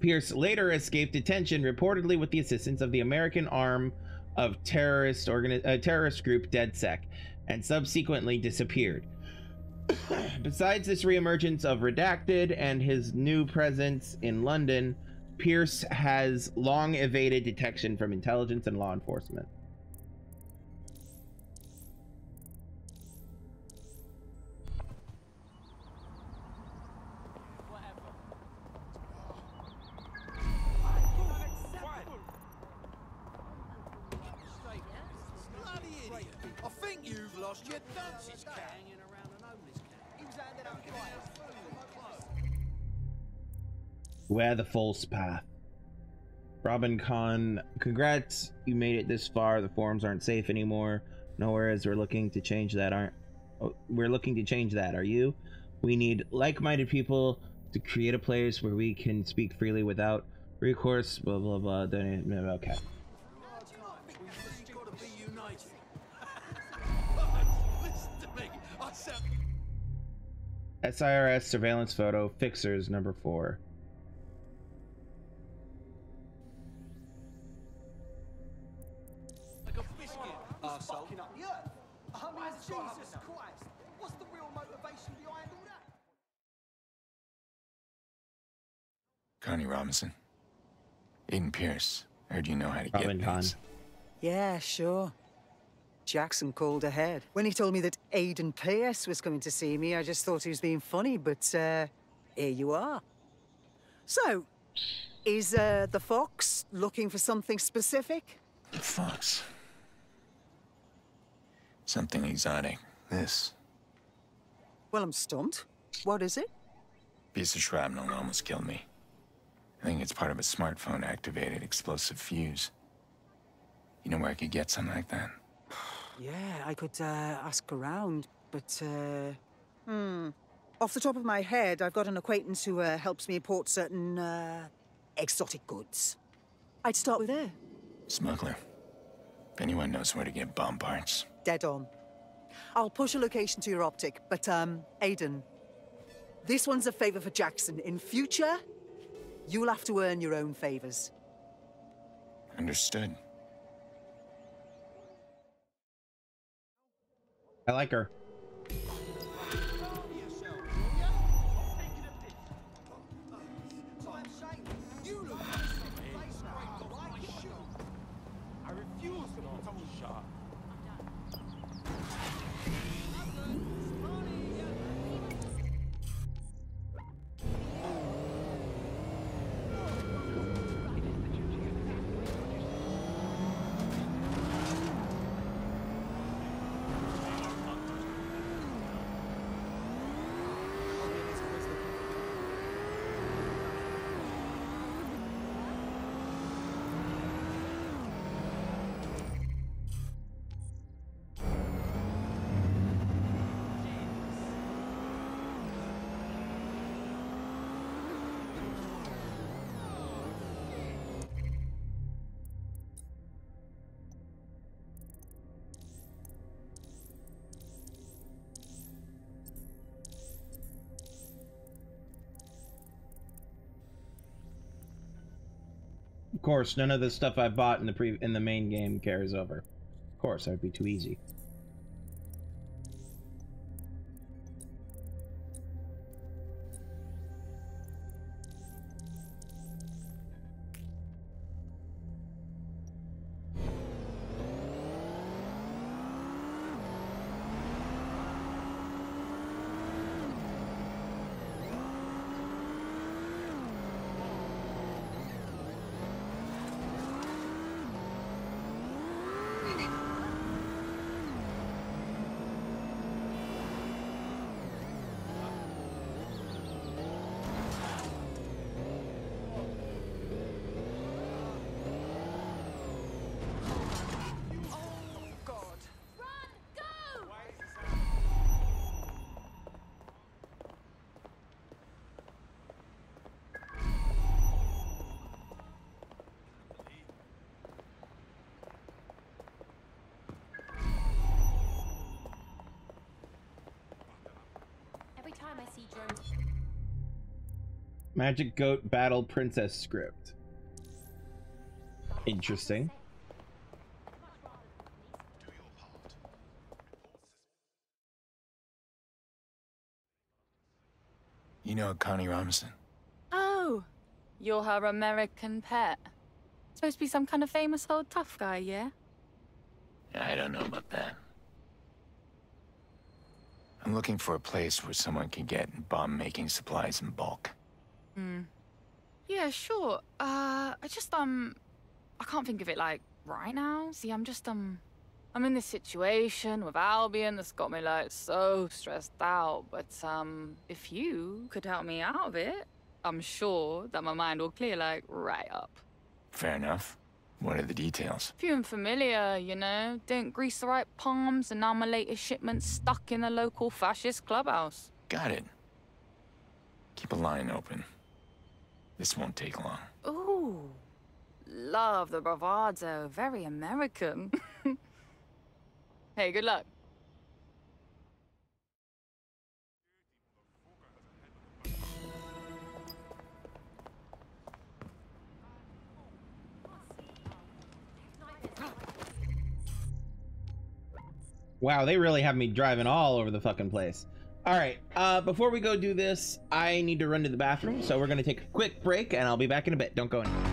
Pierce later escaped detention, reportedly with the assistance of the American arm of terrorist group DedSec, and subsequently disappeared. Besides this reemergence of redacted and his new presence in London, Pierce has long evaded detection from intelligence and law enforcement. Wear the false path. Robin Khan, congrats, you made it this far. The forums aren't safe anymore. No worries, we're looking to change that. Are you? We need like-minded people to create a place where we can speak freely without recourse. Blah blah blah. Then okay. SIRS surveillance photo, Fixers number 4. Connie Robinson, Aiden Pierce, heard you know how to get things. Yeah, sure. Jackson called ahead. When he told me that Aiden Pierce was coming to see me, I just thought he was being funny, but here you are. So, is the Fox looking for something specific? The Fox? Something exotic. This. Well, I'm stumped. What is it? Piece of shrapnel almost killed me. I think it's part of a smartphone-activated explosive fuse. You know where I could get something like that? Yeah, I could ask around, but... Off the top of my head, I've got an acquaintance who helps me import certain exotic goods. I'd start with her. Smuggler. If anyone knows where to get bomb parts. Dead on. I'll push a location to your optic, but, Aiden, this one's a favor for Jackson. In future, you'll have to earn your own favors. Understood. I like her. Of course, none of the stuff I bought in the main game carries over. Of course, that would be too easy. time I see drones. Magic Goat Battle Princess script. Interesting. You know Connie Robinson? Oh, you're her American pet. Supposed to be some kind of famous old tough guy, yeah? I don't know about that. I'm looking for a place where someone can get bomb-making supplies in bulk. Hmm. Yeah, sure. I just, I can't think of it, like, right now. See, I'm just, I'm in this situation with Albion that's got me, like, so stressed out. But, if you could help me out of it, I'm sure that my mind will clear, like, right up. Fair enough. What are the details? Few and familiar, you know. Didn't grease the right palms, and now my latest shipment's stuck in the local fascist clubhouse. Got it. Keep a line open. This won't take long. Ooh. Love the bravado. Very American. Hey, good luck. Wow, they really have me driving all over the fucking place. All right, before we go do this, I need to run to the bathroom, so we're gonna take a quick break, and I'll be back in a bit. Don't go anywhere.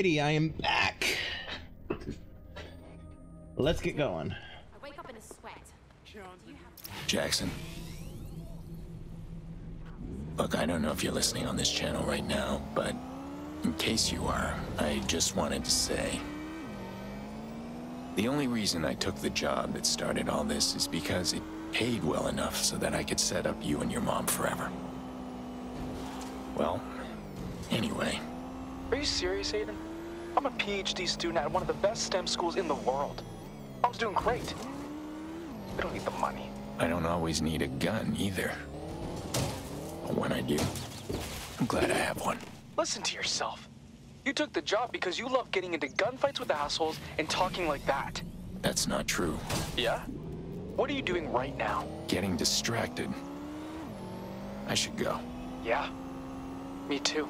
I am back. Let's get going. I wake up in a sweat. Jackson. Look, I don't know if you're listening on this channel right now, but in case you are, I just wanted to say the only reason I took the job that started all this is because it paid well enough so that I could set up you and your mom forever. Well, anyway. Are you serious, Aiden? I'm a PhD student at one of the best STEM schools in the world. Mom's doing great. I don't need the money. I don't always need a gun either. But when I do, I'm glad I have one. Listen to yourself. You took the job because you love getting into gunfights with assholes and talking like that. That's not true. Yeah? What are you doing right now? Getting distracted. I should go. Yeah, me too.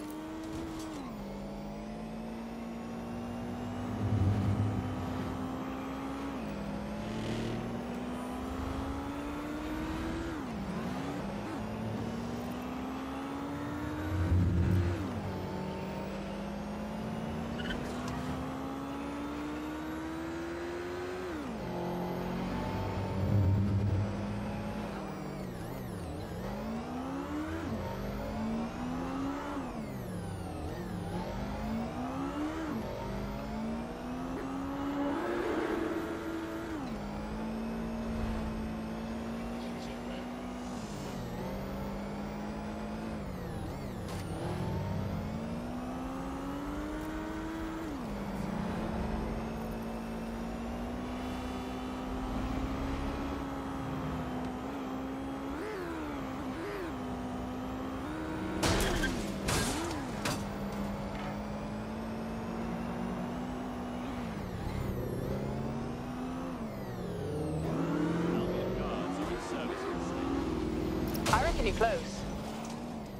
I reckon you're close.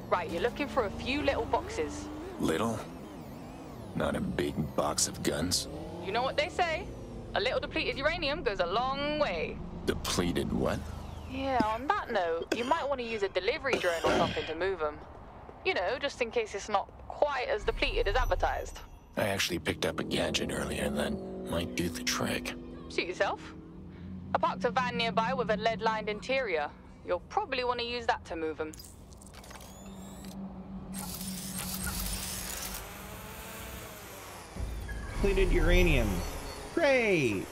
Right, you're looking for a few little boxes. Little? Not a big box of guns? You know what they say. A little depleted uranium goes a long way. Depleted what? Yeah, on that note, you might want to use a delivery drone or something to move them. You know, just in case it's not quite as depleted as advertised. I actually picked up a gadget earlier that might do the trick. Suit yourself. I parked a van nearby with a lead-lined interior. You'll probably want to use that to move them. Depleted uranium. Great!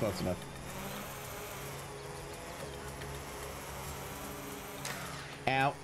Close enough. Ow.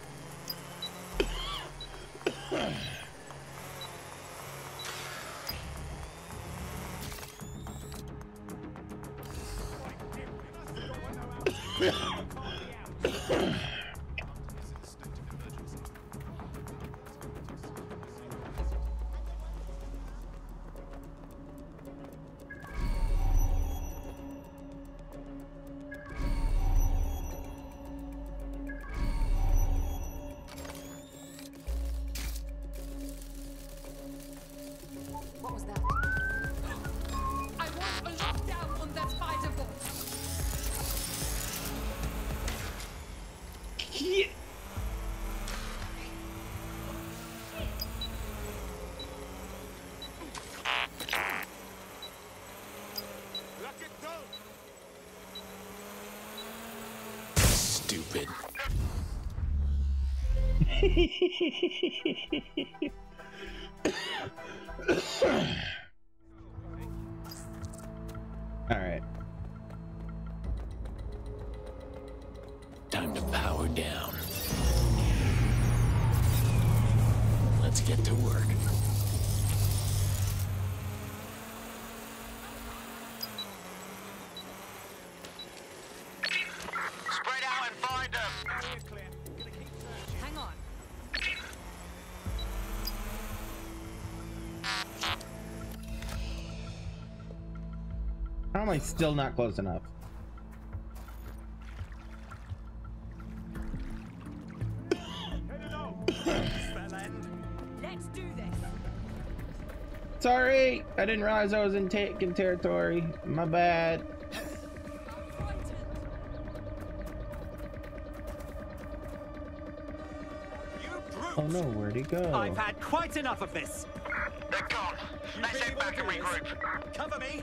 All right. Time to power down. Let's get to work. Still not close enough. Let's do this. Sorry, I didn't realize I was in taken territory. My bad. Oh no, where'd he go? I've had quite enough of this. They're gone. Let's head back and regroup. Cover me.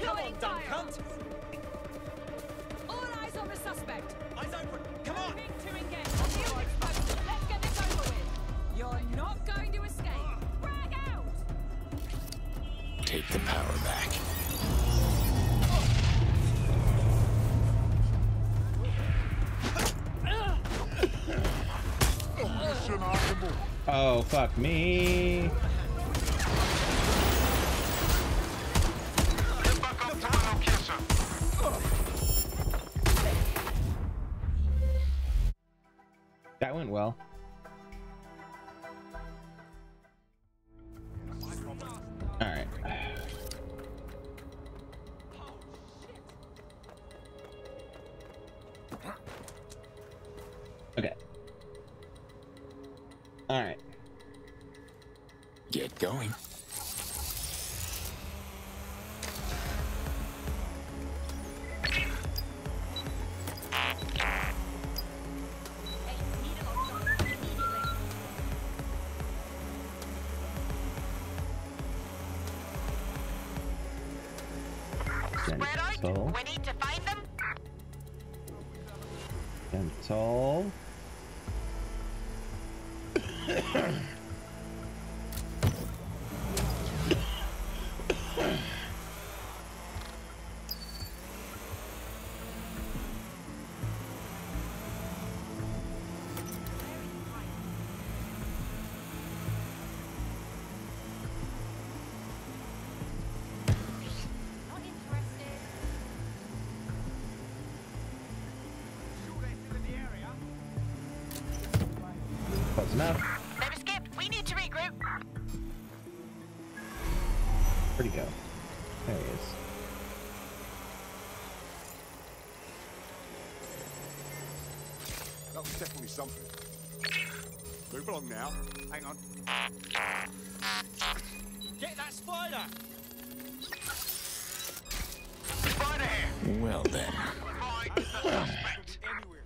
Come on, dumb cunt! All eyes on the suspect! Eyes open! Come on! To engage. Let's get this over with! You're not going to escape! Frag out! Take the power back. Oh, fuck me! That went well. All right. Okay. All right. Get going. Spread out. We need to find them. Dental. Something. Move along now. Hang on. Get that spider! Spider here! Well then. Find the suspect. Anywhere.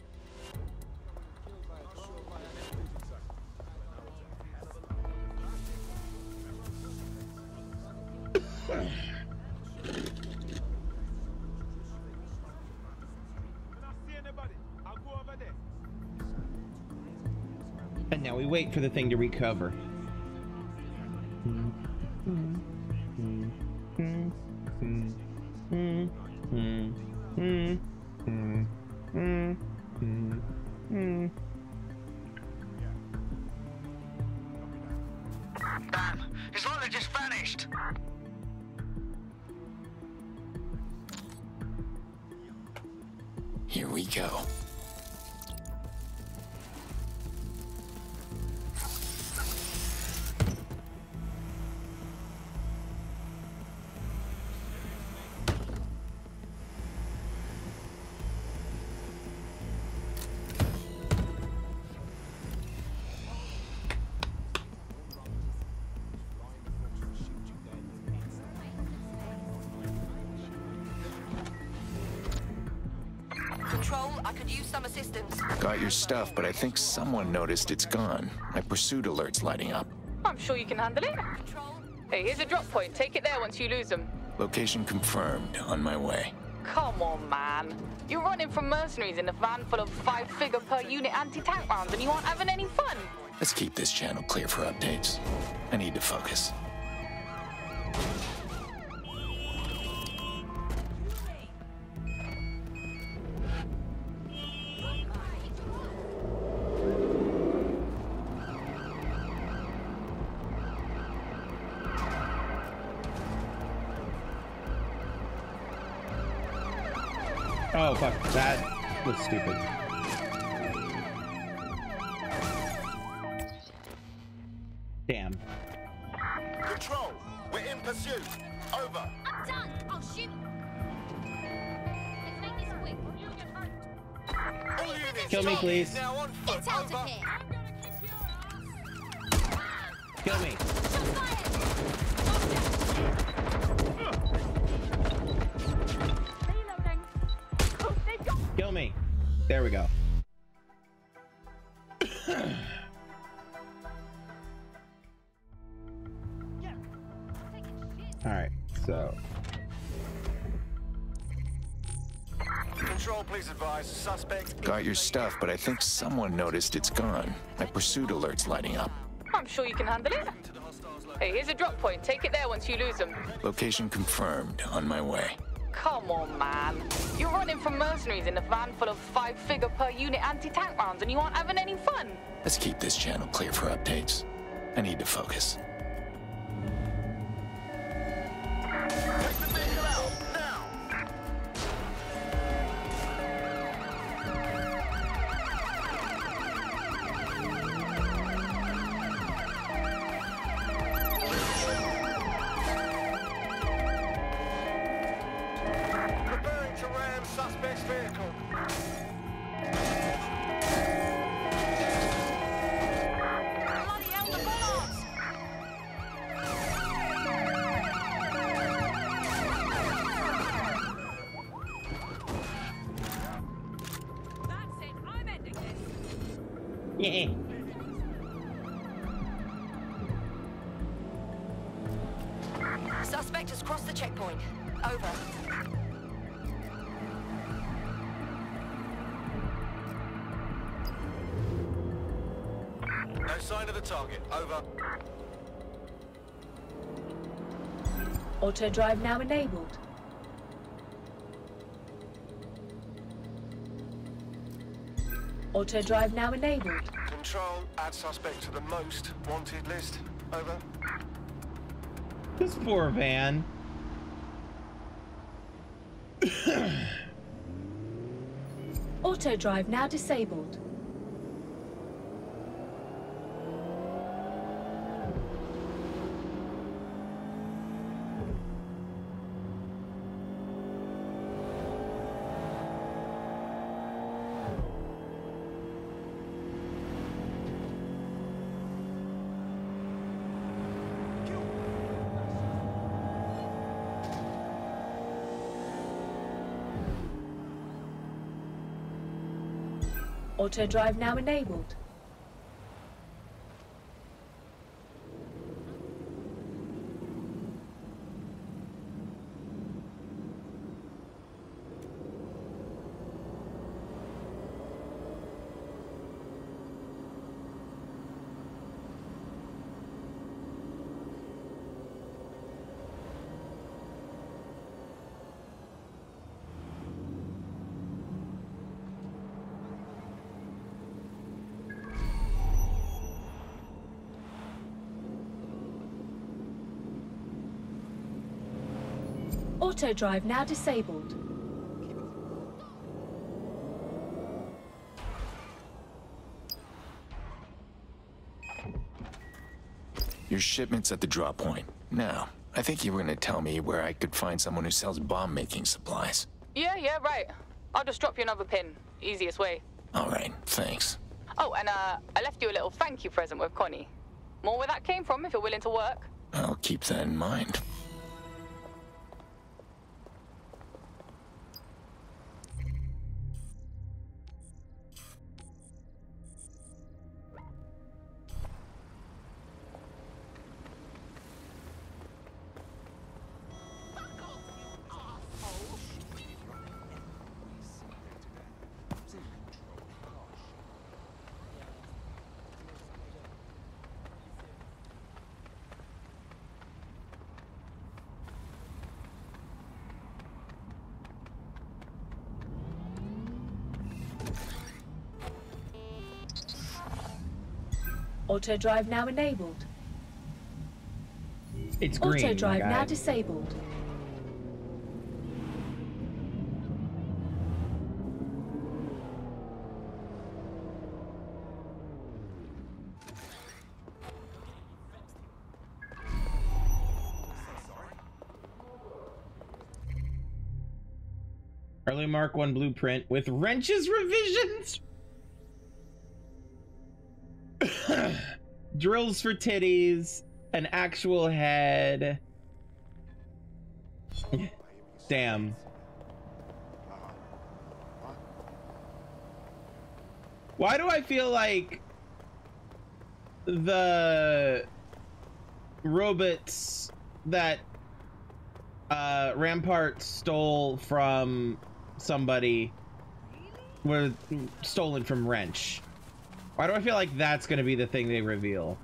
Now we wait for the thing to recover. Damn, it's like they just vanished. Here we go. Stuff, but I think someone noticed it's gone. My pursuit alert's lighting up. I'm sure you can handle it. Hey, here's a drop point. Take it there once you lose them. Location confirmed. On my way. Come on, man. You're running from mercenaries in a van full of 5-figure per unit anti-tank rounds and you aren't having any fun. Let's keep this channel clear for updates. I need to focus. Oh fuck, that was stupid. Damn. Control, we're in pursuit. Over. I'm done. I'll shoot. Let's make this quick. All units, kill me, please. Now on foot. It's out of here. I'm gonna kick your ass. Kill me. There we go. Alright, so. Control, please advise. Suspect. Got your stuff, but I think someone noticed it's gone. My pursuit alert's lighting up. I'm sure you can handle it. Hey, here's a drop point. Take it there once you lose them. Location confirmed. On my way. Come on, man. You're running from mercenaries in a van full of 5-figure per unit anti-tank rounds and you aren't having any fun. Let's keep this channel clear for updates. I need to focus. Take the vehicle out, now. Suspect has crossed the checkpoint. Over. side of the target. Over. Auto drive now enabled. Auto drive now enabled. Control, add suspect to the most wanted list. Over. This poor van. Auto drive now disabled. Auto drive now enabled. Auto drive now disabled. Your shipment's at the drop point. Now, I think you were gonna tell me where I could find someone who sells bomb-making supplies. Yeah, right. I'll just drop you another pin. Easiest way. All right, thanks. Oh, and I left you a little thank you present with Connie. More where that came from if you're willing to work. I'll keep that in mind. Auto drive now enabled. It's green. Auto drive now disabled. Early Mark One blueprint with wrenches revisions. Drills for titties, an actual head. Damn. Why do I feel like the robots that Rempart stole from somebody were stolen from Wrench? Why do I feel like that's going to be the thing they reveal?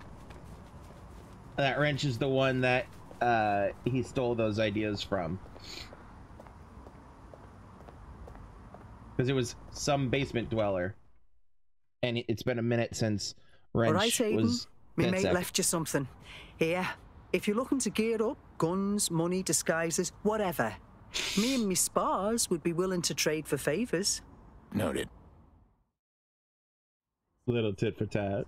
That Wrench is the one that he stole those ideas from. Because it was some basement dweller. And it's been a minute since Wrench was... All right, Aiden. My mate left you something. Here, if you're looking to gear up, guns, money, disguises, whatever. Me and me spars would be willing to trade for favors. Noted. Little tit for tat.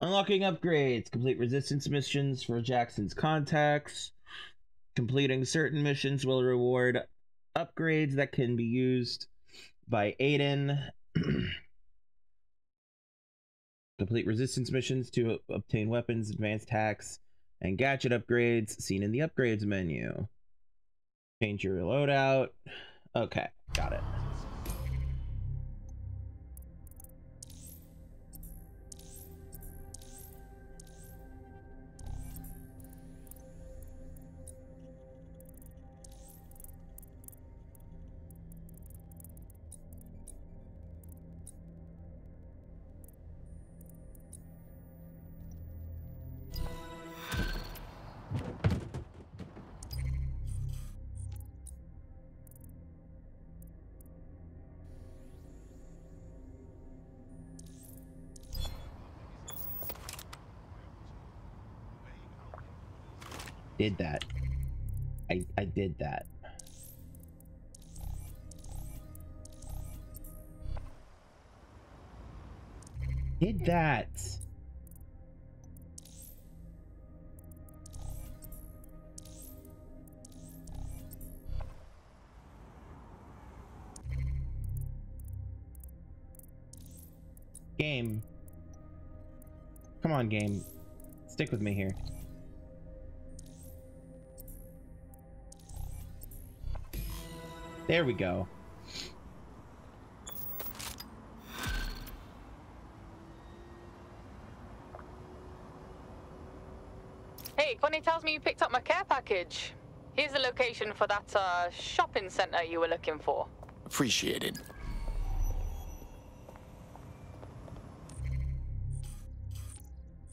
Unlocking upgrades. Complete resistance missions for Jackson's contacts. Completing certain missions will reward upgrades that can be used by Aiden. Complete resistance missions to obtain weapons, advanced hacks, and gadget upgrades seen in the upgrades menu. Change your loadout. Okay, got it. did that. I did that. Did that. Game. Come on, game. Stick with me here. There we go. Hey, Connie tells me you picked up my care package. Here's the location for that shopping center you were looking for. Appreciated.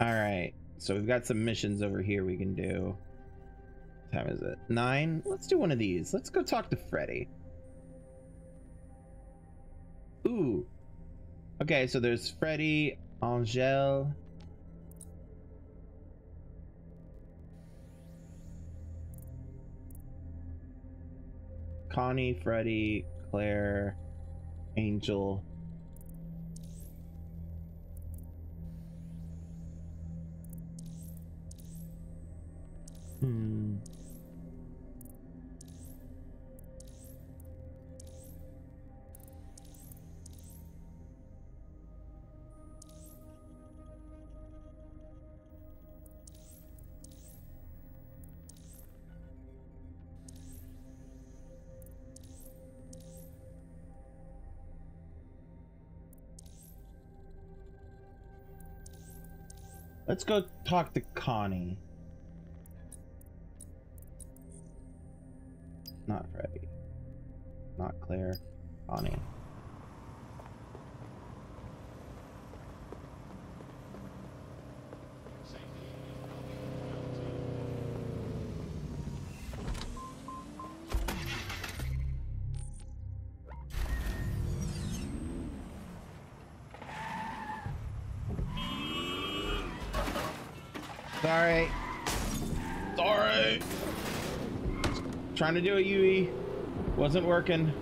All right, so we've got some missions over here we can do. What time is it? 9? Let's do one of these. Let's go talk to Freddy. Ooh. Okay, so there's Freddy, Angel. Connie, Freddy, Claire, Angel. Hmm. Let's go talk to Connie. Not Freddy. Not Claire. Connie. Sorry. Sorry. Trying to do a UE. Wasn't working.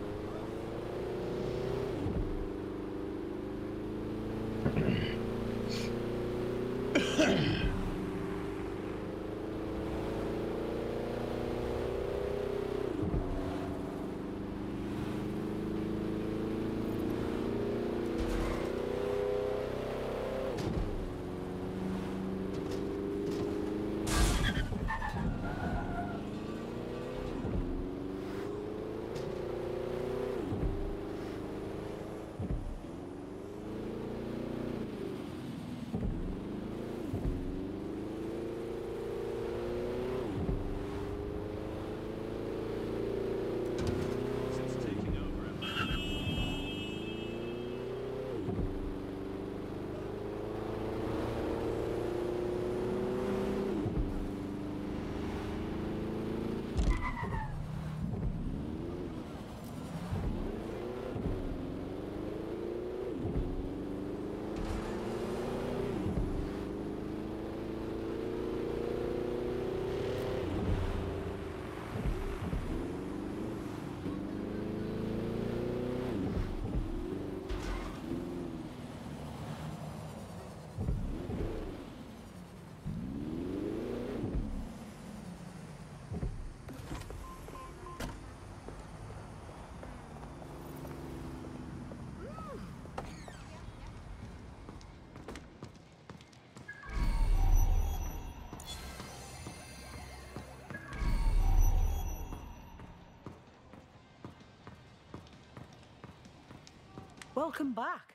Welcome back.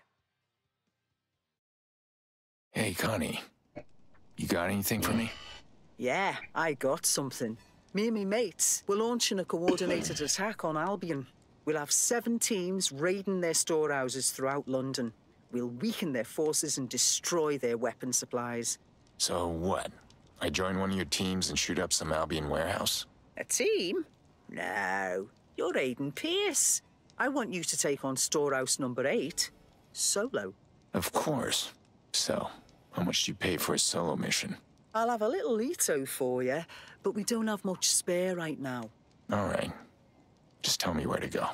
Hey, Connie. You got anything for me? Yeah, I got something. Me and my mates, we're launching a coordinated attack on Albion. We'll have 7 teams raiding their storehouses throughout London. We'll weaken their forces and destroy their weapon supplies. So what? I join one of your teams and shoot up some Albion warehouse? A team? No. You're Aiden Pierce. I want you to take on storehouse number 8, solo. Of course. So, how much do you pay for a solo mission? I'll have a little Leto for you, but we don't have much spare right now. All right. Just tell me where to go.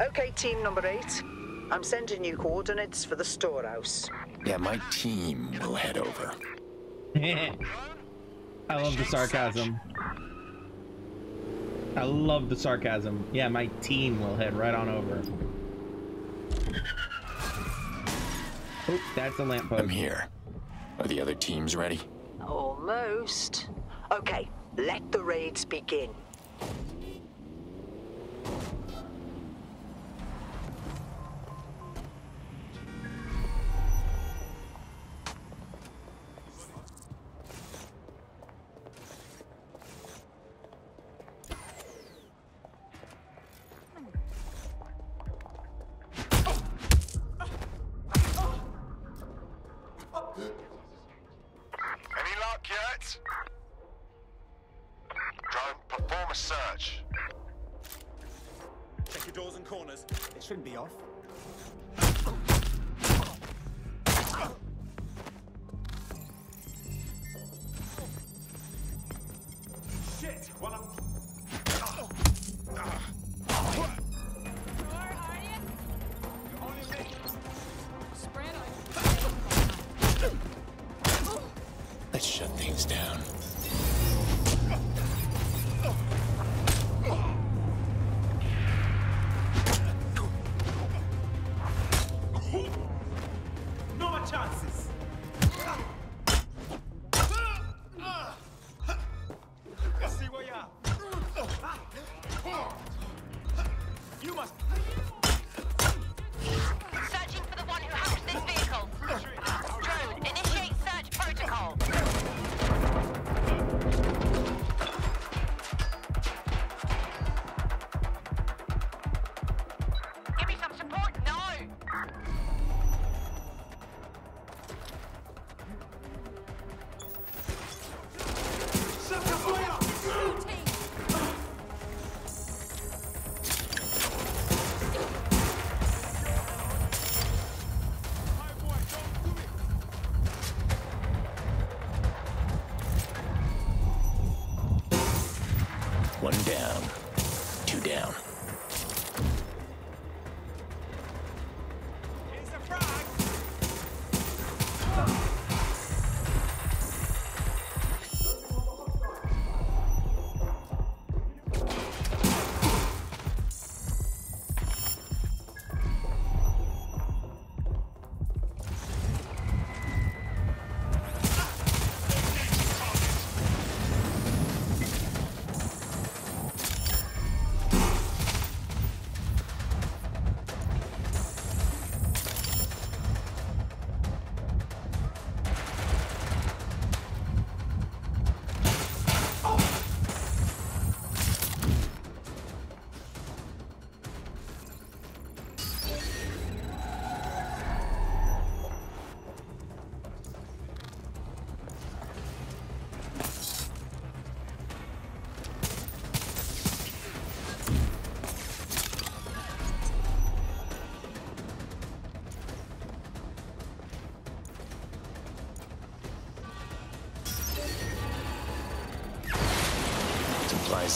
Okay, team number 8. I'm sending you coordinates for the storehouse. Yeah, my team will head over. I love the sarcasm. I love the sarcasm. Yeah, my team will head right on over. Oop, that's a lamppost. I'm here. Are the other teams ready? Almost. Okay, let the raids begin.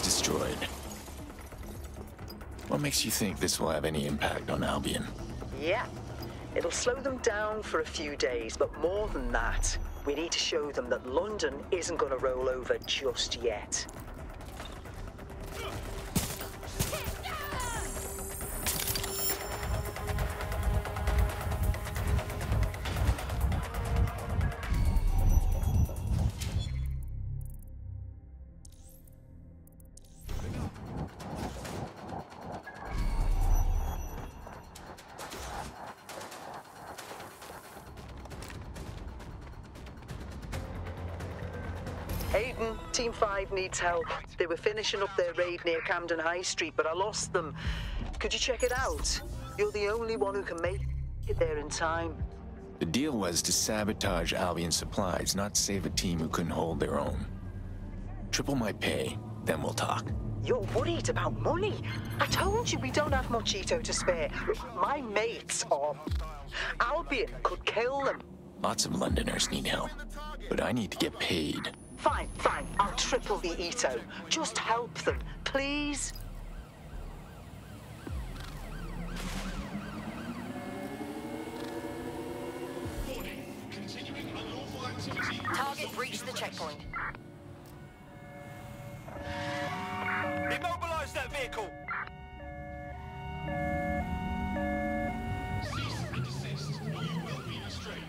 Destroyed. What makes you think this will have any impact on Albion? Yeah, it'll slow them down for a few days, but more than that, we need to show them that London isn't going to roll over just yet. Team 5 needs help. They were finishing up their raid near Camden High Street, but I lost them. Could you check it out? You're the only one who can make it there in time. The deal was to sabotage Albion supplies, not save a team who couldn't hold their own. Triple my pay, then we'll talk. You're worried about money. I told you we don't have much Cheeto to spare. My mates are... Albion could kill them. Lots of Londoners need help, but I need to get paid. Fine, fine. I'll triple the Eto. Just help them, please. Target breached the checkpoint. Immobilize that vehicle! Cease and desist, or you will be restrained.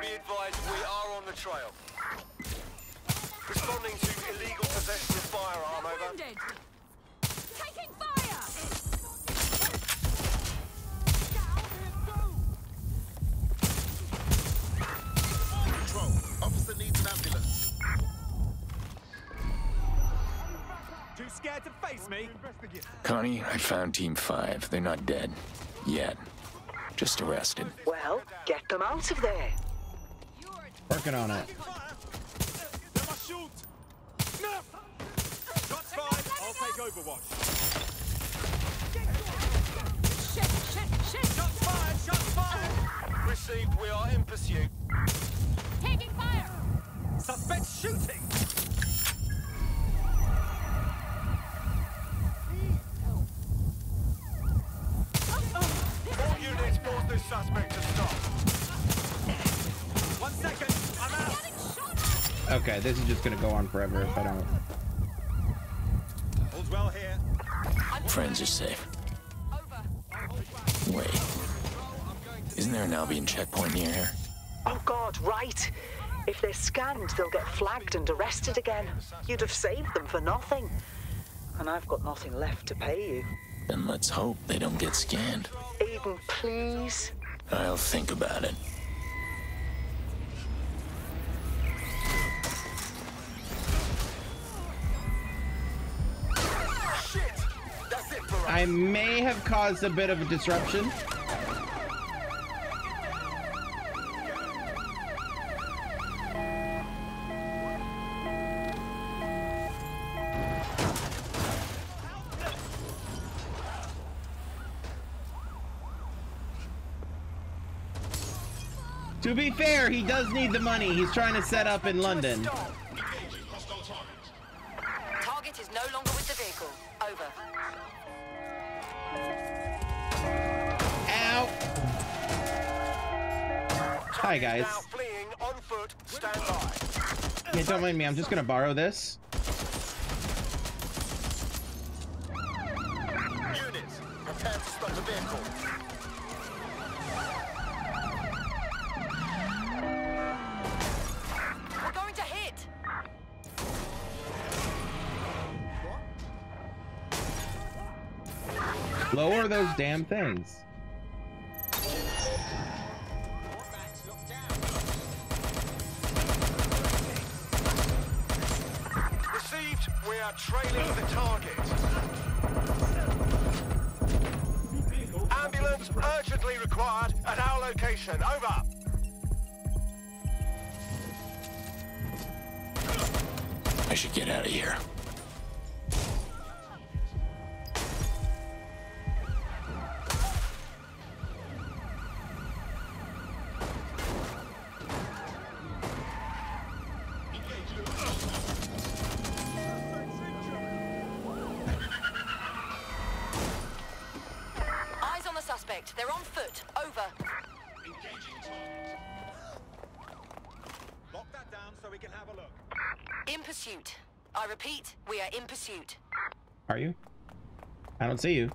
Be advised, we are on the trail. Responding to illegal possession of firearm, over. Taking fire! Control, officer needs an ambulance. Too scared to face me? Connie, I found Team 5. They're not dead. Yet. Just arrested. Well, get them out of there. Working on it. I'll take Overwatch. Shit. Shots fired. Received, we are in pursuit. Taking fire. Suspect shooting. All units, force this suspect to stop. 1 second, I'm out. Okay, this is just gonna go on forever if I don't. Well here. Friends are safe. Wait. Isn't there an Albion checkpoint near here? Oh god, right. If they're scanned, they'll get flagged and arrested again. You'd have saved them for nothing. And I've got nothing left to pay you. Then let's hope they don't get scanned. Aiden, please. I'll think about it. I may have caused a bit of a disruption. To be fair, he does need the money. He's trying to set up in London. Target is no longer with the vehicle. Over. Ow. Hi guys. Yeah, don't mind me, I'm just gonna borrow this. Units, prepare to stop the vehicle. We're going to hit. Lower those damn things. We are trailing the target. Ambulance urgently required at our location. Over. I should get out of here. They're on foot. Over. Engaging target. Lock that down so we can have a look. In pursuit. I repeat, we are in pursuit. Are you? I don't see you.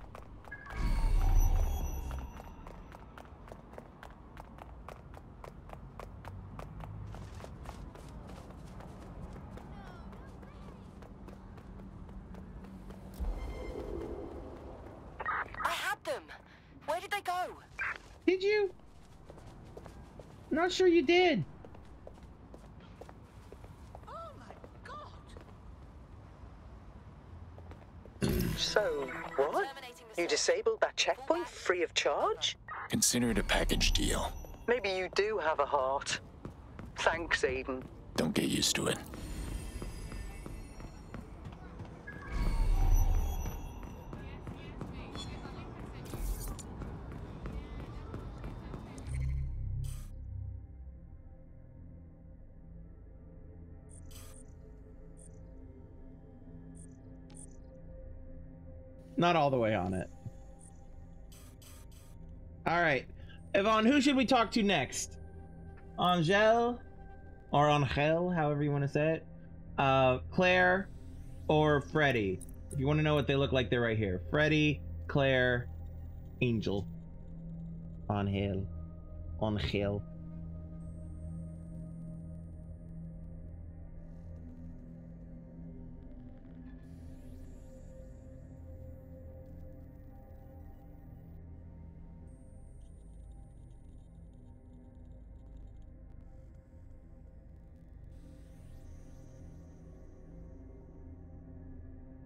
Not sure you did. Oh my God. So, what? You disabled that checkpoint free of charge? Consider it a package deal. Maybe you do have a heart. Thanks, Aiden. Don't get used to it. Not all the way on it. All right, Yvonne, who should we talk to next? Angel, or Angel, however you want to say it. Claire or Freddy. If you want to know what they look like, they're right here. Freddy, Claire, Angel. Angel, Angel.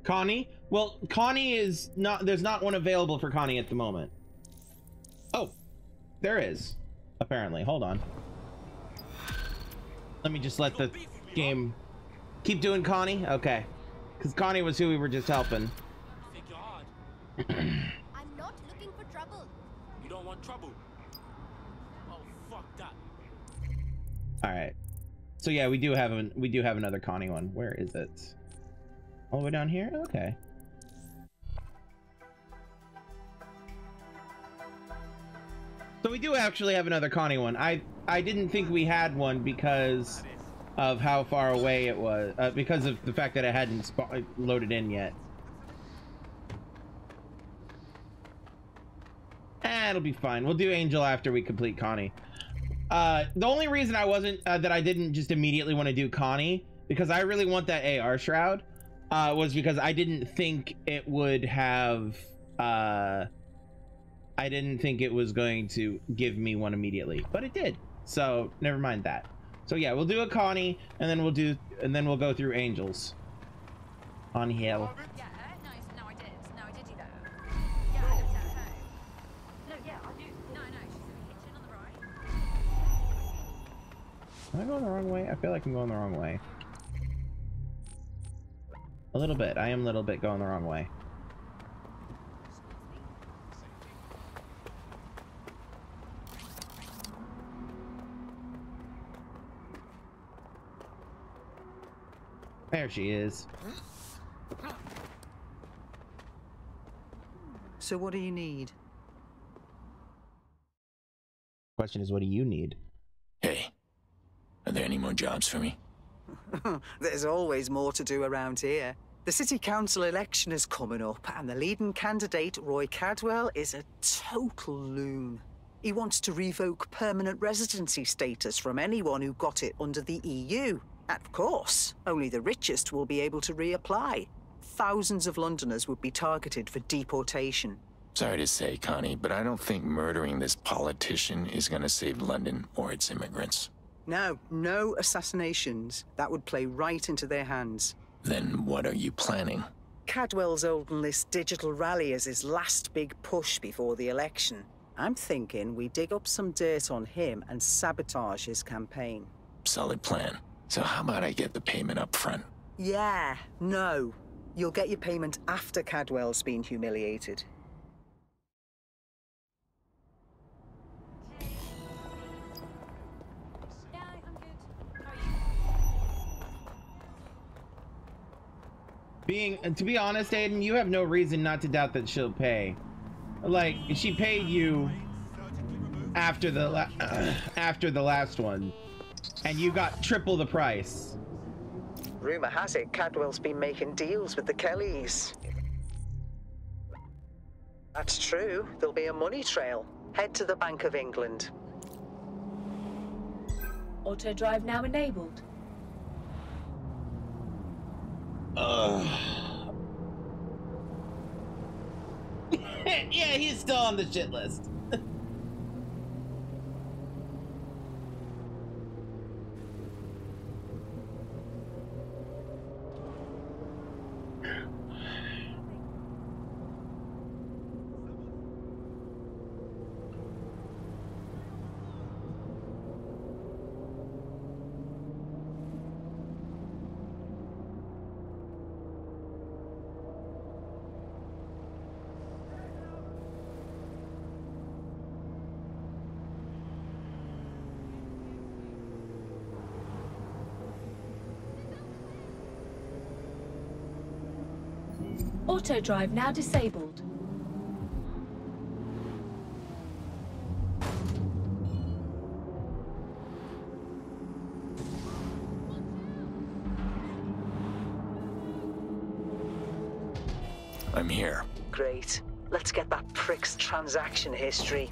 Connie? Well, Connie is not, there's not one available for Connie at the moment. Oh, there is, apparently. Hold on. Let me just let the game keep doing Connie. Okay. Because Connie was who we were just helping. Thank God. I'm not looking for trouble. You don't want trouble. Oh, fuck that. All right. So yeah, we do have another Connie one. Where is it? All the way down here? Okay. So we do actually have another Connie one. I didn't think we had one because of how far away it was, because of the fact that it hadn't loaded in yet. It'll be fine. We'll do Angel after we complete Connie. The only reason I wasn't, that I didn't just immediately want to do Connie, because I really want that AR shroud. Was because I didn't think it would have, I didn't think it was going to give me one immediately, but it did. So never mind that. So yeah, we'll do a Connie and then we'll do, and then we'll go through Angels. On Hill. Yeah, nice. No, I did. No, I did do that. Yeah, I looked at home. No, yeah, I do. No, no, she's in the kitchen on the right. Am I going the wrong way? I feel like I'm going the wrong way. A little bit. I am a little bit going the wrong way. There she is. So what do you need? Question is, what do you need? Hey, are there any more jobs for me? There's always more to do around here. The city council election is coming up, and the leading candidate, Roy Cadwell, is a total loon. He wants to revoke permanent residency status from anyone who got it under the EU. And of course, only the richest will be able to reapply. Thousands of Londoners would be targeted for deportation. Sorry to say, Connie, but I don't think murdering this politician is going to save London or its immigrants. No, no assassinations. That would play right into their hands. Then what are you planning? Cadwell's Oldenlist digital rally is his last big push before the election. I'm thinking we dig up some dirt on him and sabotage his campaign. Solid plan. So how about I get the payment up front? Yeah, no. You'll get your payment after Cadwell's been humiliated. To be honest, Aiden, you have no reason not to doubt that she'll pay. Like, she paid you after the last one, and you got triple the price. Rumor has it Cadwell's been making deals with the Kellys. That's true. There'll be a money trail. Head to the Bank of England. Auto drive now enabled. Yeah, he's still on the shit list. Auto drive now disabled. I'm here. Great. Let's get that prick's transaction history.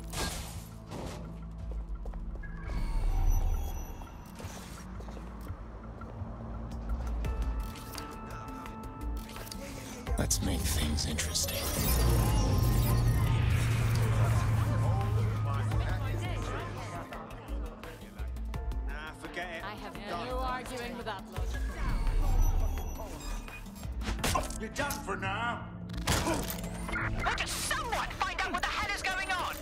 Let's make things interesting. Nah, forget it. I have no arguing with that logic. You're done for now. Will just someone find out what the hell is going on?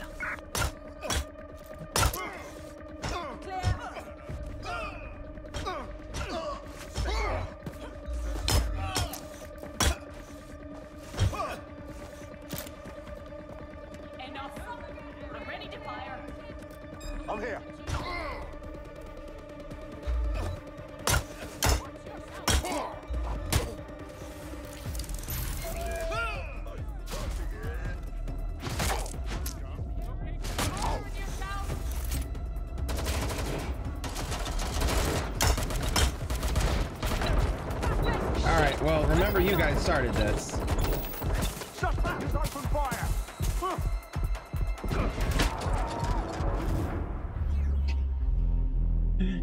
You guys started this. Shut back and open fire.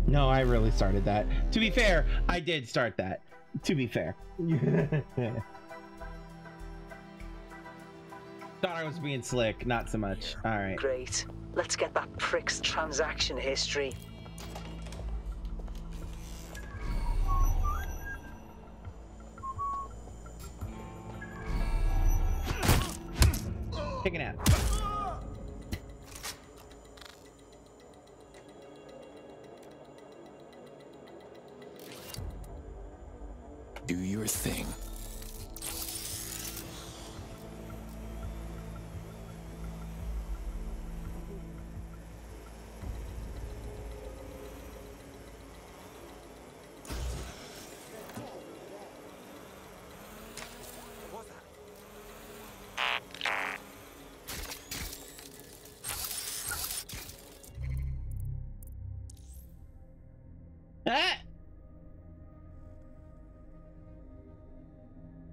No, I really started that. To be fair, I did start that. To be fair. Thought I was being slick, not so much. All right. Great. Let's get that prick's transaction history. Take a nap. Do your thing.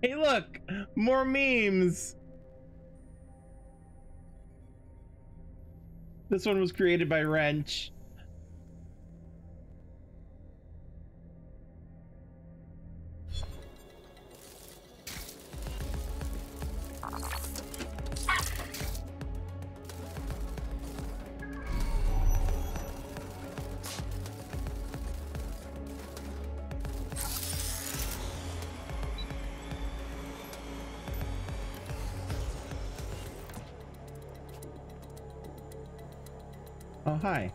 Hey, look, more memes. This one was created by Wrench. Hi.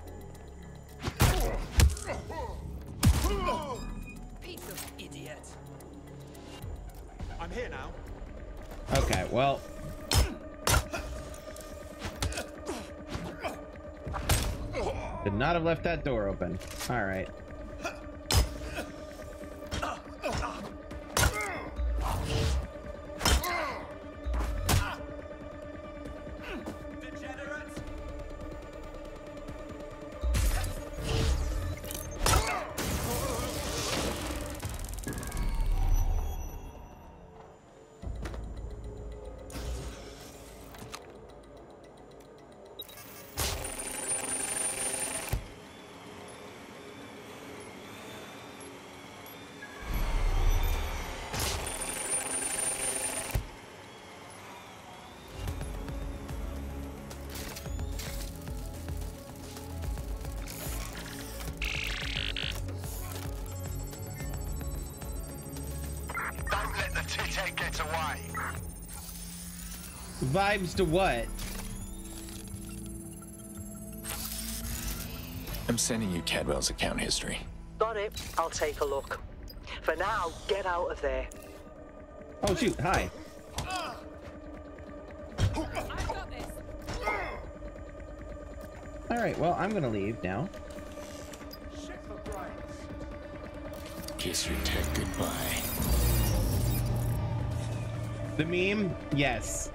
Pizza, idiot. I'm here now. Okay, well. Did not have left that door open. All right. Vibes to what? I'm sending you Cadwell's account history. Got it. I'll take a look. For now, get out of there. Oh shoot, hi. I've got this. All right, well, I'm gonna leave now. Kiss your tech goodbye. The meme? Yes.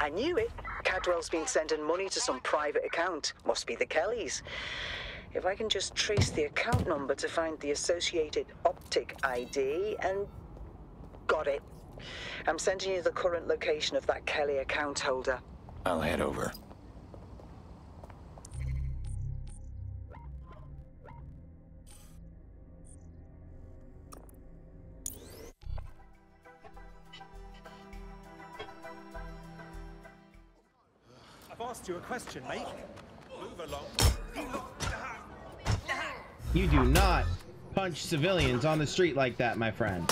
I knew it. Cadwell's been sending money to some private account. Must be the Kellys. If I can just trace the account number to find the associated optic ID and... Got it. I'm sending you the current location of that Kelley account holder. I'll head over. I've asked you a question, mate. Move along. You do not punch civilians on the street like that, my friend.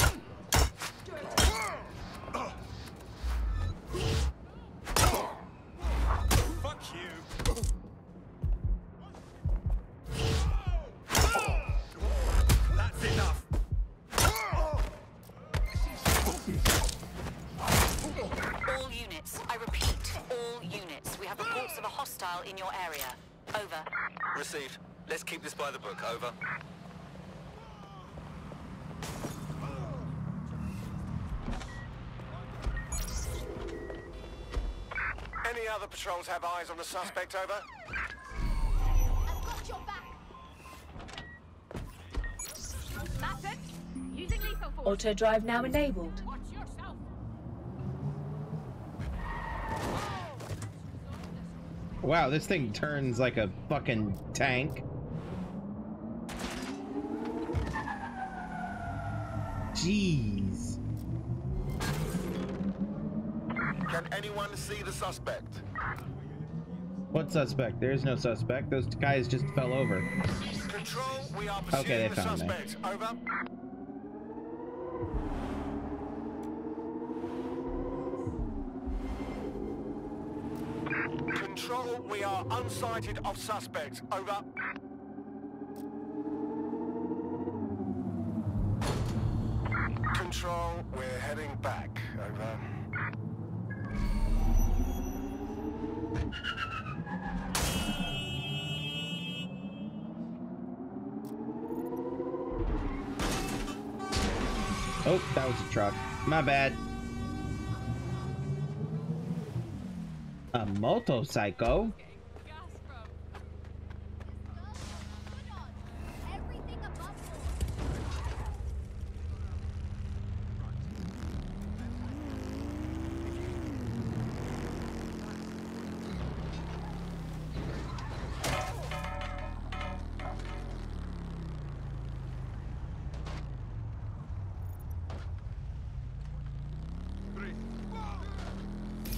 Have eyes on the suspect, over. I've got your back. That's it. Using lethal force. Auto drive now enabled. Watch yourself. Wow, this thing turns like a fucking tank. Jeez. Can anyone see the suspect? What suspect? There is no suspect. Those guys just fell over. Control, we are pursuing the suspect. Over. Control, we are unsighted of suspects. Over. Control, we're heading back. Over. Oh, that was a truck. My bad. A motorcycle?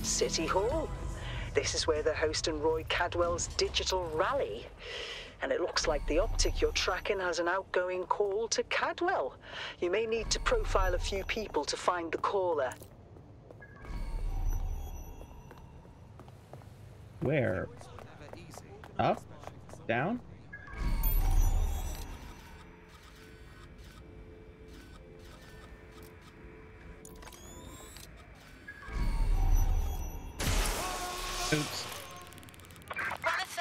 City Hall. This is where they're hosting Roy Cadwell's digital rally. And it looks like the optic you're tracking has an outgoing call to Cadwell. You may need to profile a few people to find the caller. Where? Up? Down? Oops.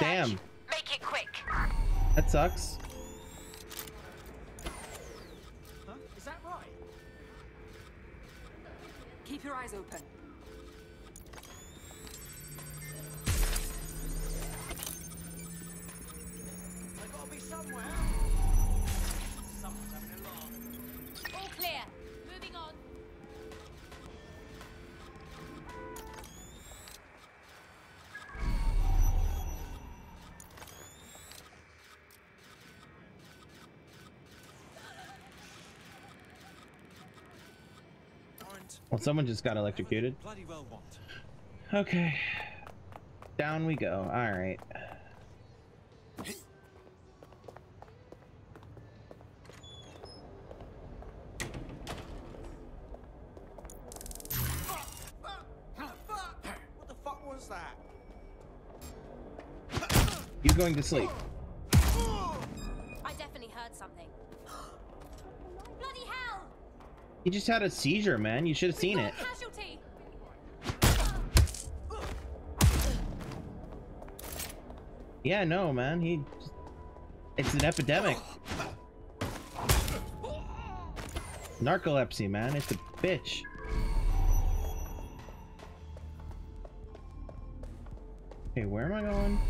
Damn. Make it quick. That sucks. Huh? Is that right? Keep your eyes open. They gotta be somewhere. Someone's having an alarm. All clear. Moving on. Well, someone just got electrocuted. Okay. Down we go. Alright. What the fuck was that? You're going to sleep. I definitely heard something. Bloody hell! He just had a seizure, man. You should have seen it. Casualty. Yeah, no, man. It's an epidemic. Narcolepsy, man. It's a bitch. Okay, where am I going?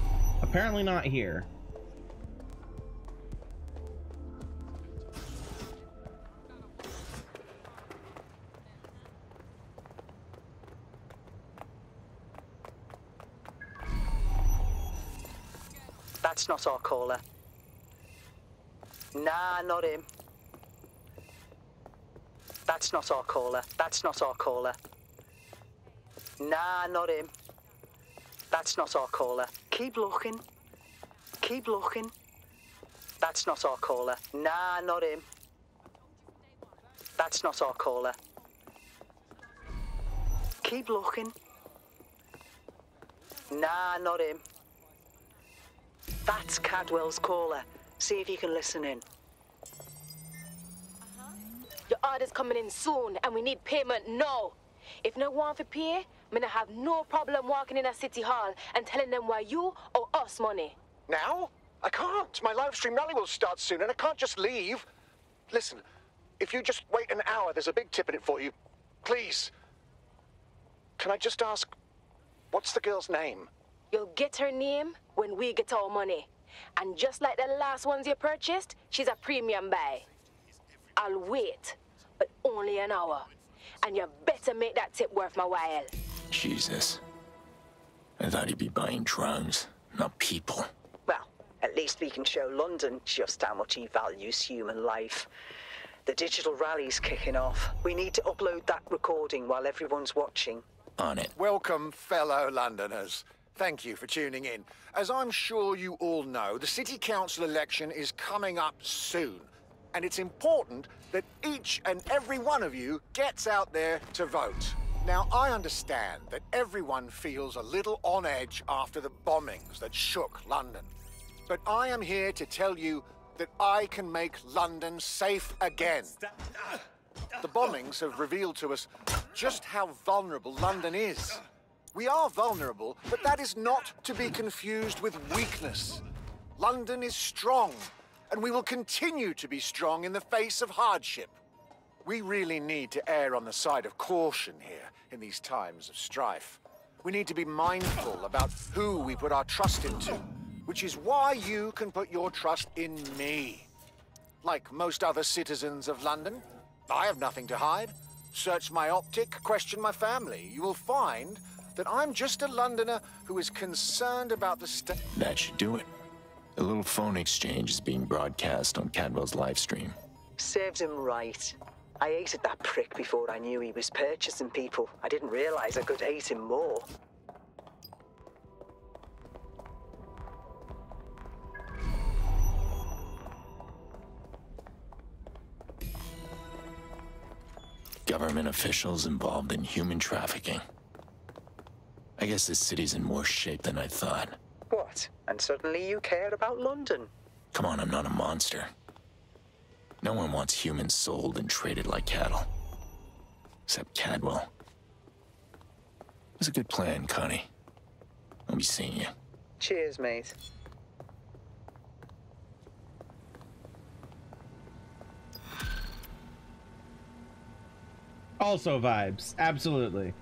Apparently not here. That's not our caller. Nah, not him. That's not our caller. That's not our caller. Nah, not him. That's not our caller. Keep looking. Keep looking. That's not our caller. Nah, not him. That's not our caller. Keep looking. Nah, not him. That's Cadwell's caller. See if you can listen in. Your order's coming in soon and we need payment now. If no one for pay, I'm gonna have no problem walking in a city hall and telling them why you owe us money. Now? I can't. My live stream rally will start soon and I can't just leave. Listen, if you just wait an hour, there's a big tip in it for you. Please. Can I just ask, what's the girl's name? You'll get her name when we get our money. And just like the last ones you purchased, she's a premium buy. I'll wait, but only an hour. And you better make that tip worth my while. Jesus. I thought he'd be buying drones, not people. Well, at least we can show London just how much he values human life. The digital rally's kicking off. We need to upload that recording while everyone's watching. On it. Welcome, fellow Londoners. Thank you for tuning in. As I'm sure you all know, the City Council election is coming up soon. And it's important that each and every one of you gets out there to vote. Now, I understand that everyone feels a little on edge after the bombings that shook London. But I am here to tell you that I can make London safe again. The bombings have revealed to us just how vulnerable London is. We are vulnerable, but that is not to be confused with weakness. London is strong, and we will continue to be strong in the face of hardship. We really need to err on the side of caution here in these times of strife. We need to be mindful about who we put our trust into, which is why you can put your trust in me. Like most other citizens of London, I have nothing to hide. Search my optic, question my family. You will find that I'm just a Londoner who is concerned about the state. That should do it. A little phone exchange is being broadcast on Cadwell's live stream. Serves him right. I hated that prick before I knew he was purchasing people. I didn't realize I could hate him more. Government officials involved in human trafficking. I guess this city's in worse shape than I thought. What? And suddenly you care about London? Come on, I'm not a monster. No one wants humans sold and traded like cattle. Except Cadwell. It was a good plan, Connie. I'll be seeing you. Cheers, mate. Also vibes, absolutely.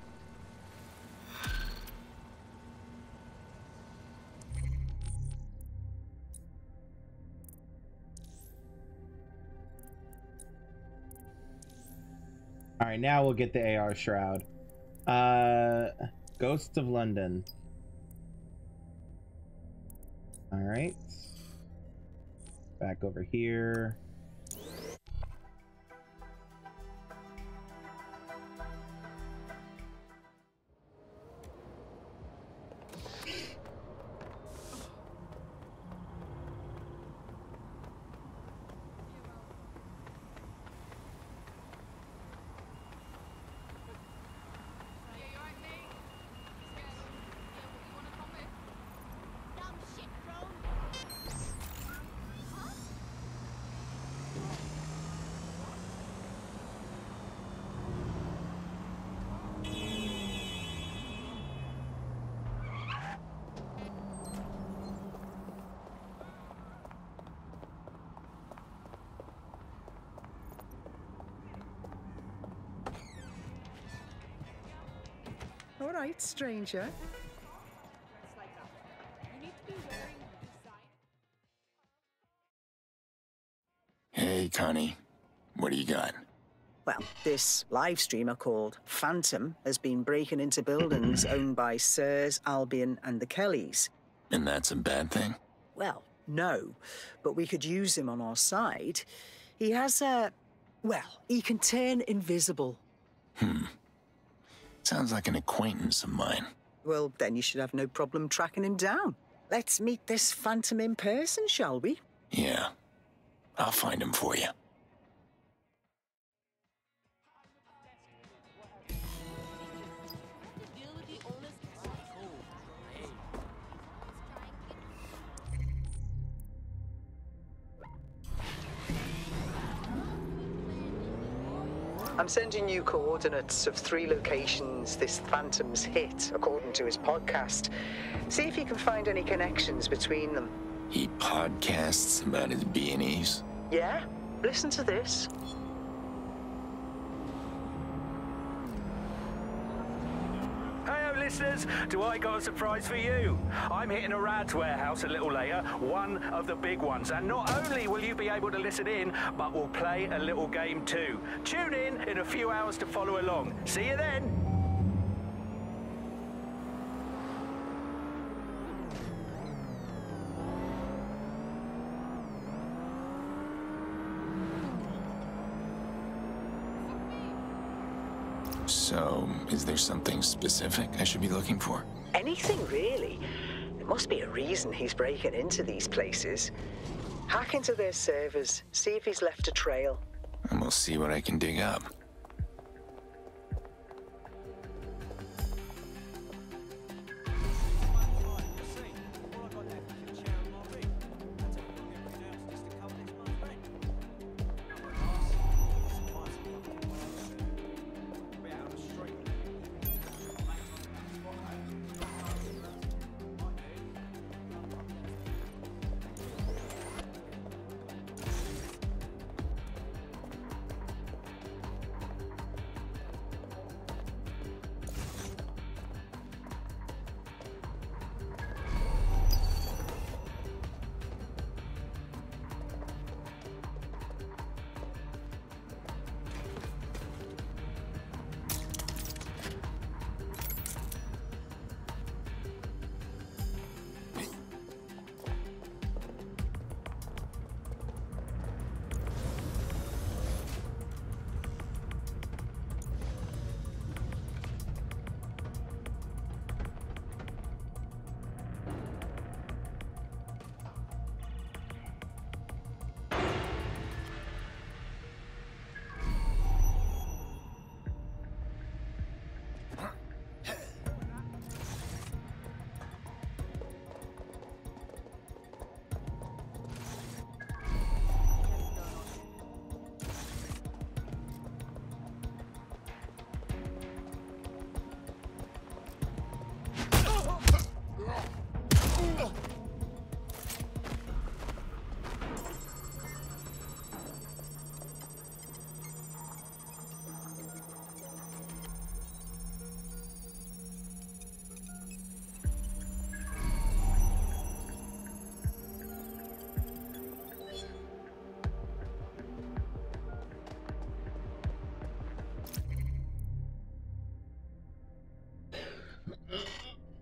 All right, now we'll get the AR shroud. Ghosts of London. All right. Back over here. All right, stranger. Hey, Connie. What do you got? Well, this live streamer called Phantom has been breaking into buildings owned by SIRS, Albion and the Kellys. And that's a bad thing? Well, no, but we could use him on our side. He has a... well, he can turn invisible. Hmm. Sounds like an acquaintance of mine. Well, then you should have no problem tracking him down. Let's meet this Phantom in person, shall we? Yeah. I'll find him for you. I'm sending you coordinates of 3 locations this Phantom's hit, according to his podcast. See if you can find any connections between them. He podcasts about his B&Es? Yeah, listen to this. Listeners, do I got a surprise for you? I'm hitting a RADS warehouse a little later, one of the big ones, and not only will you be able to listen in, but we'll play a little game too. Tune in a few hours to follow along. See you then. So, is there something specific I should be looking for? Anything, really. There must be a reason he's breaking into these places. Hack into their servers, see if he's left a trail. And we'll see what I can dig up.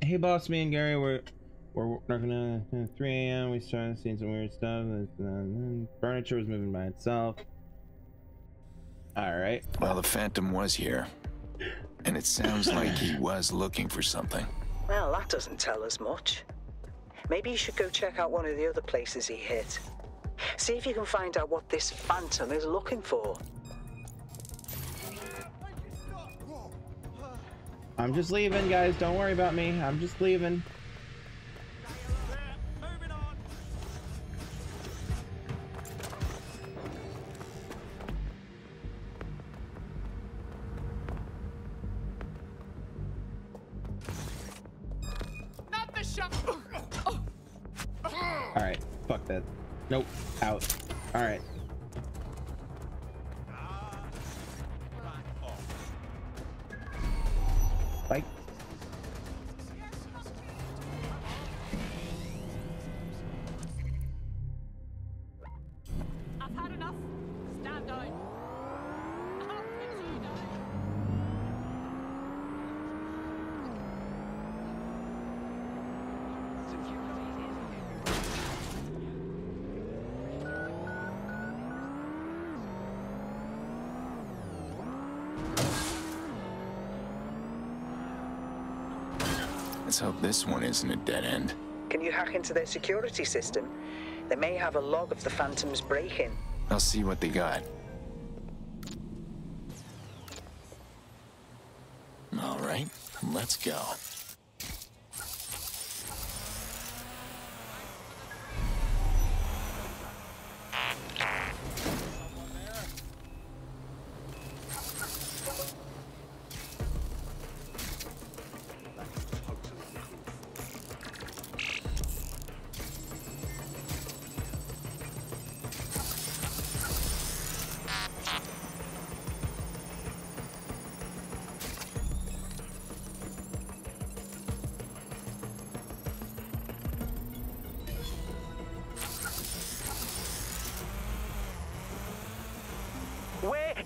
Hey boss, me and Gary were working on it at 3 a.m. We started seeing some weird stuff, and furniture was moving by itself. All right. Well, the Phantom was here, and it sounds like he was looking for something. Well, that doesn't tell us much. Maybe you should go check out one of the other places he hit. See if you can find out what this Phantom is looking for. I'm just leaving, guys. Don't worry about me. I'm just leaving. Not the shovel. All right. Fuck that. Nope. Out. All right. I've had enough. Stand down. I'll put you down. Let's hope this one isn't a dead end. Can you hack into their security system? They may have a log of the Phantom's break-in. I'll see what they got. All right, let's go.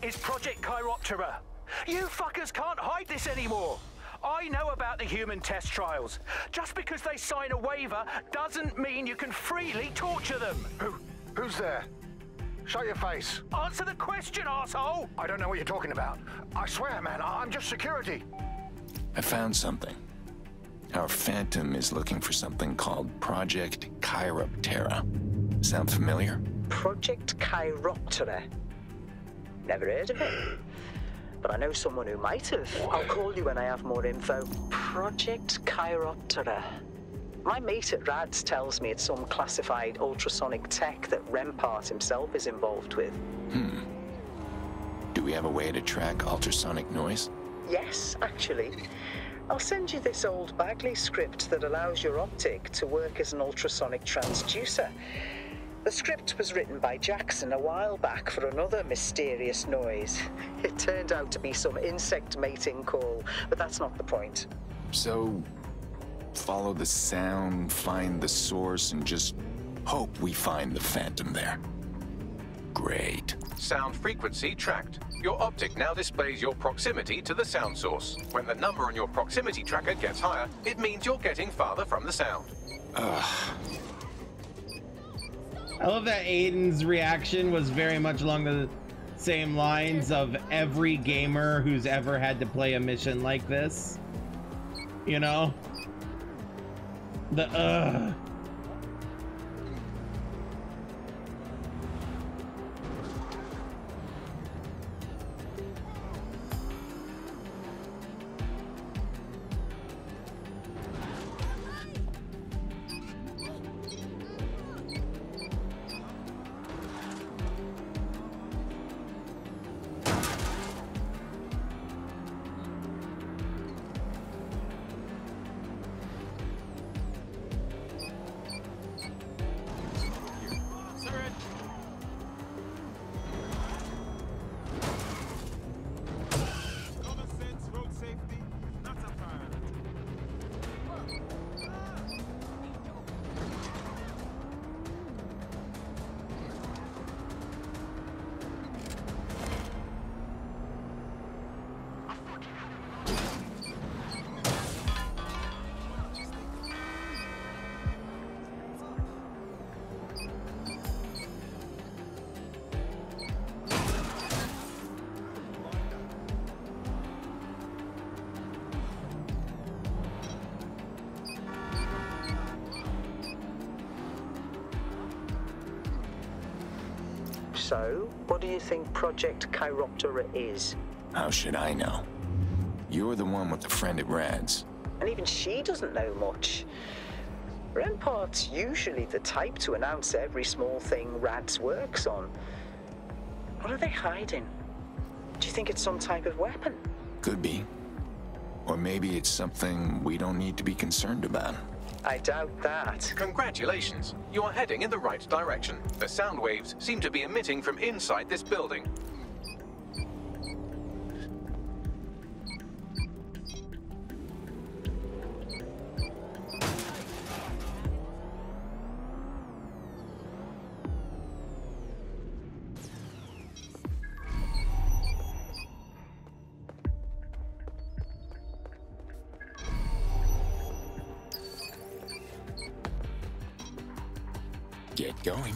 Is Project Chiroptera. You fuckers can't hide this anymore. I know about the human test trials. Just because they sign a waiver doesn't mean you can freely torture them. Who's there? Show your face. Answer the question, asshole. I don't know what you're talking about. I swear, man, I'm just security. I found something. Our Phantom is looking for something called Project Chiroptera. Sound familiar? Project Chiroptera. Never heard of it, but I know someone who might have. I'll call you when I have more info. Project Chiroptera. My mate at RADS tells me it's some classified ultrasonic tech that Rempart himself is involved with. Do we have a way to track ultrasonic noise? Yes, actually. I'll send you this old Bagley script that allows your optic to work as an ultrasonic transducer. The script was written by Jackson a while back for another mysterious noise. It turned out to be some insect mating call, but that's not the point. So, follow the sound, find the source, and just hope we find the Phantom there. Great. Sound frequency tracked. Your optic now displays your proximity to the sound source. When the number on your proximity tracker gets higher, it means you're getting farther from the sound. I love that Aiden's reaction was very much along the same lines of every gamer who's ever had to play a mission like this. You know? The ugh. So, what do you think Project Chiroptera is? How should I know? You're the one with the friend at RADS. And even she doesn't know much. Rempart's usually the type to announce every small thing RADS works on. What are they hiding? Do you think it's some type of weapon? Could be. Or maybe it's something we don't need to be concerned about. I doubt that. Congratulations. You are heading in the right direction. The sound waves seem to be emitting from inside this building. keep going.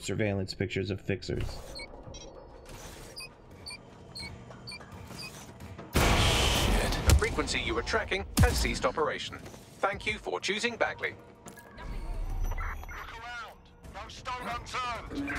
Surveillance pictures of fixers. Shit. The frequency you were tracking has ceased operation. Thank you for choosing Bagley. Look around. No stone unturned.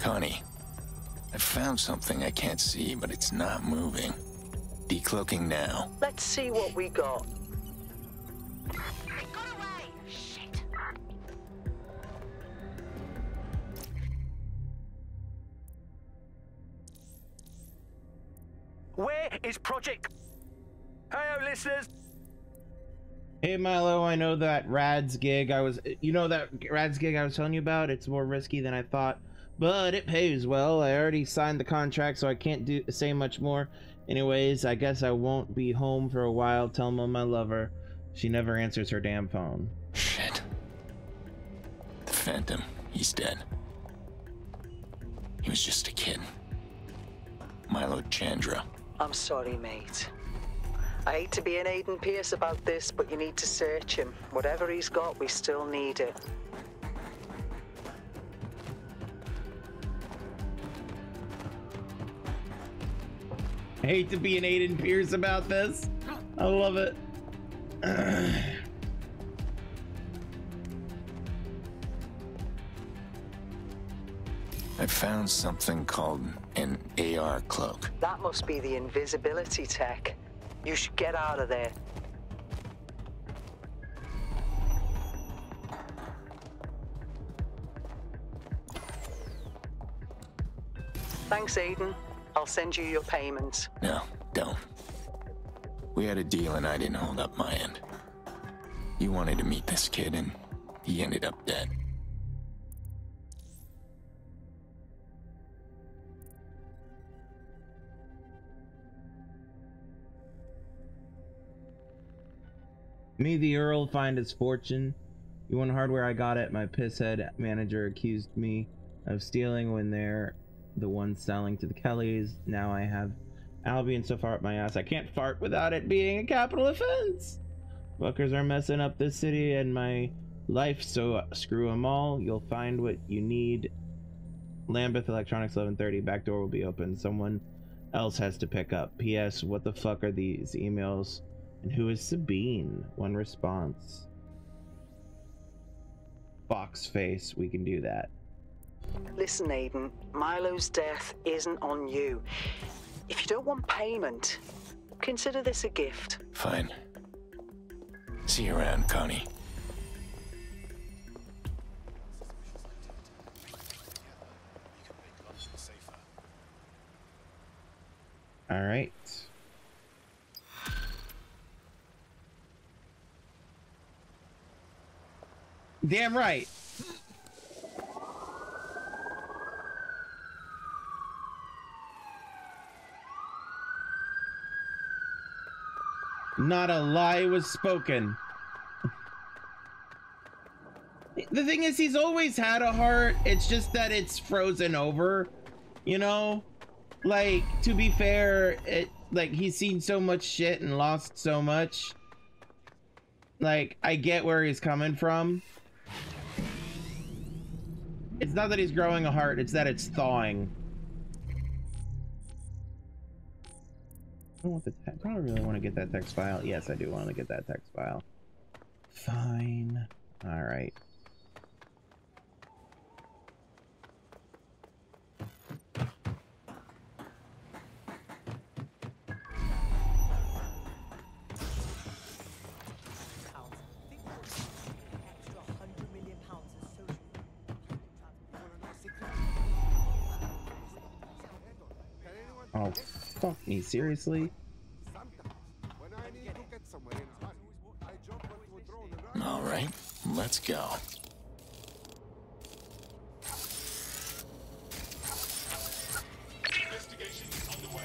Connie, I found something I can't see, but it's not moving. Decloaking now. Let's see what we got. I got away! Shit! Where is Project? Heyo, listeners! Hey Milo, I know that RADS gig I was telling you about? It's more risky than I thought. But it pays well. I already signed the contract, so I can't say much more. Anyways, I guess I won't be home for a while. Tell Mom I love her. She never answers her damn phone. Shit. The Phantom. He's dead. He was just a kid. Milo Chandra. I'm sorry, mate. I hate to be an Aiden Pierce about this, but you need to search him. Whatever he's got, we still need it. I hate to be an Aiden Pierce about this. I love it. I found something called an AR cloak. That must be the invisibility tech. You should get out of there. Thanks, Aiden. I'll send you your payment. No, don't. We had a deal and I didn't hold up my end. You wanted to meet this kid and he ended up dead. Me, the Earl, find his fortune. You want hardware? I got it. My pisshead manager accused me of stealing when they're the one selling to the Kellys. Now I have Albion so far up my ass I can't fart without it being a capital offense. Fuckers are messing up this city and my life, so screw them all. You'll find what you need. Lambeth Electronics 11:30. Back door will be open. Someone else has to pick up. P.S. What the fuck are these emails? And who is Sabine? One response. Boxface, we can do that. Listen, Aiden, Milo's death isn't on you. If you don't want payment, consider this a gift. Fine. See you around, Connie. All right. Damn right. Not a lie was spoken. The thing is, he's always had a heart. It's just that it's frozen over, you know? Like, to be fair, it, like, he's seen so much shit and lost so much. Like, I get where he's coming from. It's not that he's growing a heart, it's that it's thawing. I don't want the text. I don't really want to get that text file. Yes, I do want to get that text file. Fine. All right. Oh, fuck me, seriously? All right, let's go. Investigation is underway.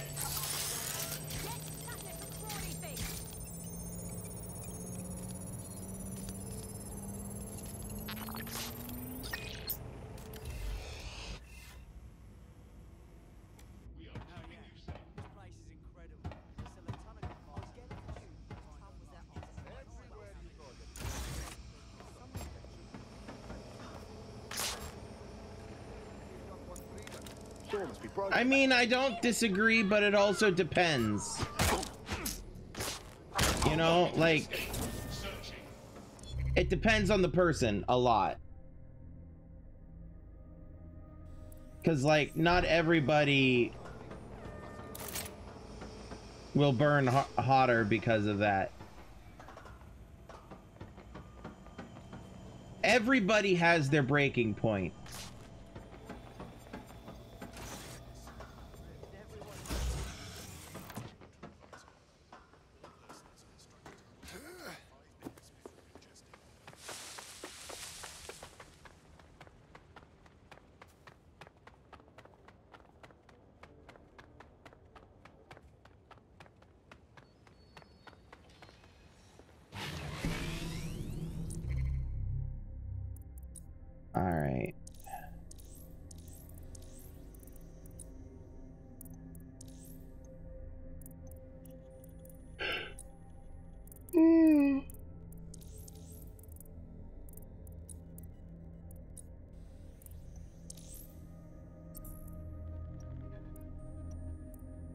I mean, I don't disagree, but it also depends. You know, like, it depends on the person a lot. Because, like, not everybody will burn hotter because of that. Everybody has their breaking point.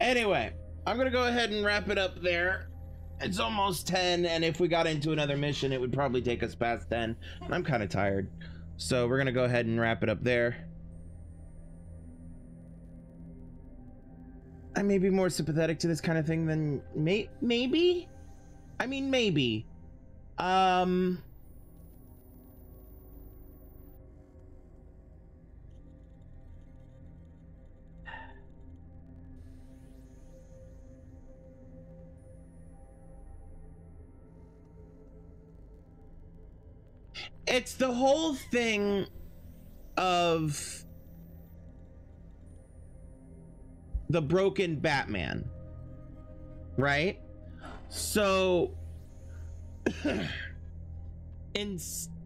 Anyway, I'm gonna go ahead and wrap it up there. It's almost 10, and if we got into another mission, it would probably take us past 10. I'm kind of tired, so we're gonna go ahead and wrap it up there. I may be more sympathetic to this kind of thing than maybe? I mean, maybe. It's the whole thing of the broken Batman, right? So in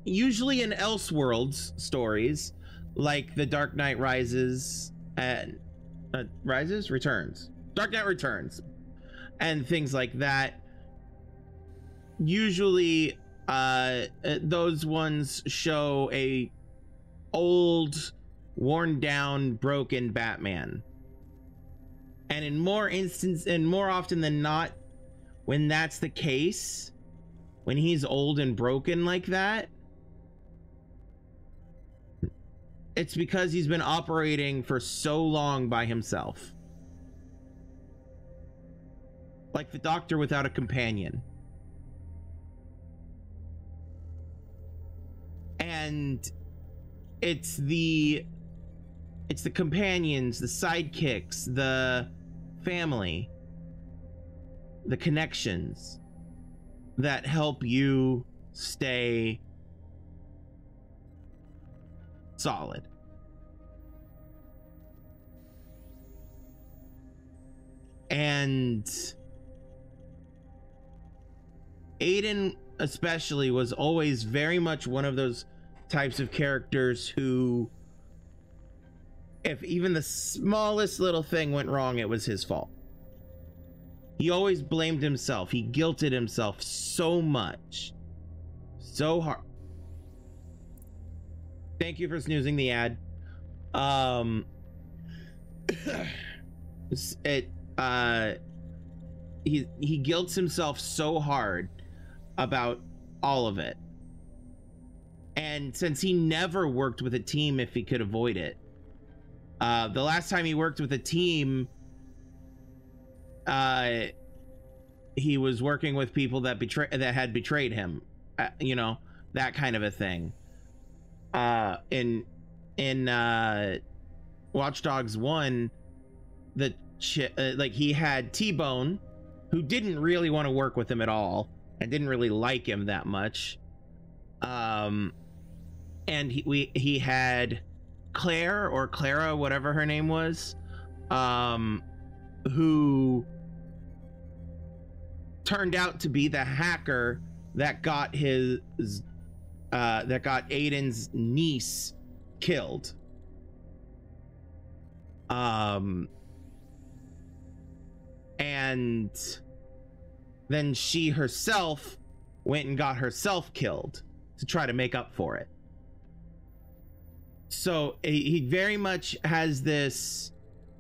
usually in Elseworlds stories, like the Dark Knight Rises and Dark Knight Returns and things like that, usually those ones show a old, worn down, broken Batman. And more often than not, when that's the case, when he's old and broken like that, it's because he's been operating for so long by himself. Like the Doctor without a companion. And it's the companions, the sidekicks, the family, the connections that help you stay solid. And Aiden especially was always very much one of those types of characters who, if even the smallest little thing went wrong, it was his fault. He always blamed himself. He guilted himself so much, so hard. Thank you for snoozing the ad. He guilts himself so hard about all of it. And since he never worked with a team if he could avoid it, the last time he worked with a team, he was working with people that had betrayed him, you know, that kind of a thing. In Watch Dogs 1, he had T-Bone, who didn't really want to work with him at all and didn't really like him that much. And he had Claire, or Clara, whatever her name was, who turned out to be the hacker that got got Aiden's niece killed. And then she herself went and got herself killed to try to make up for it. So he very much has this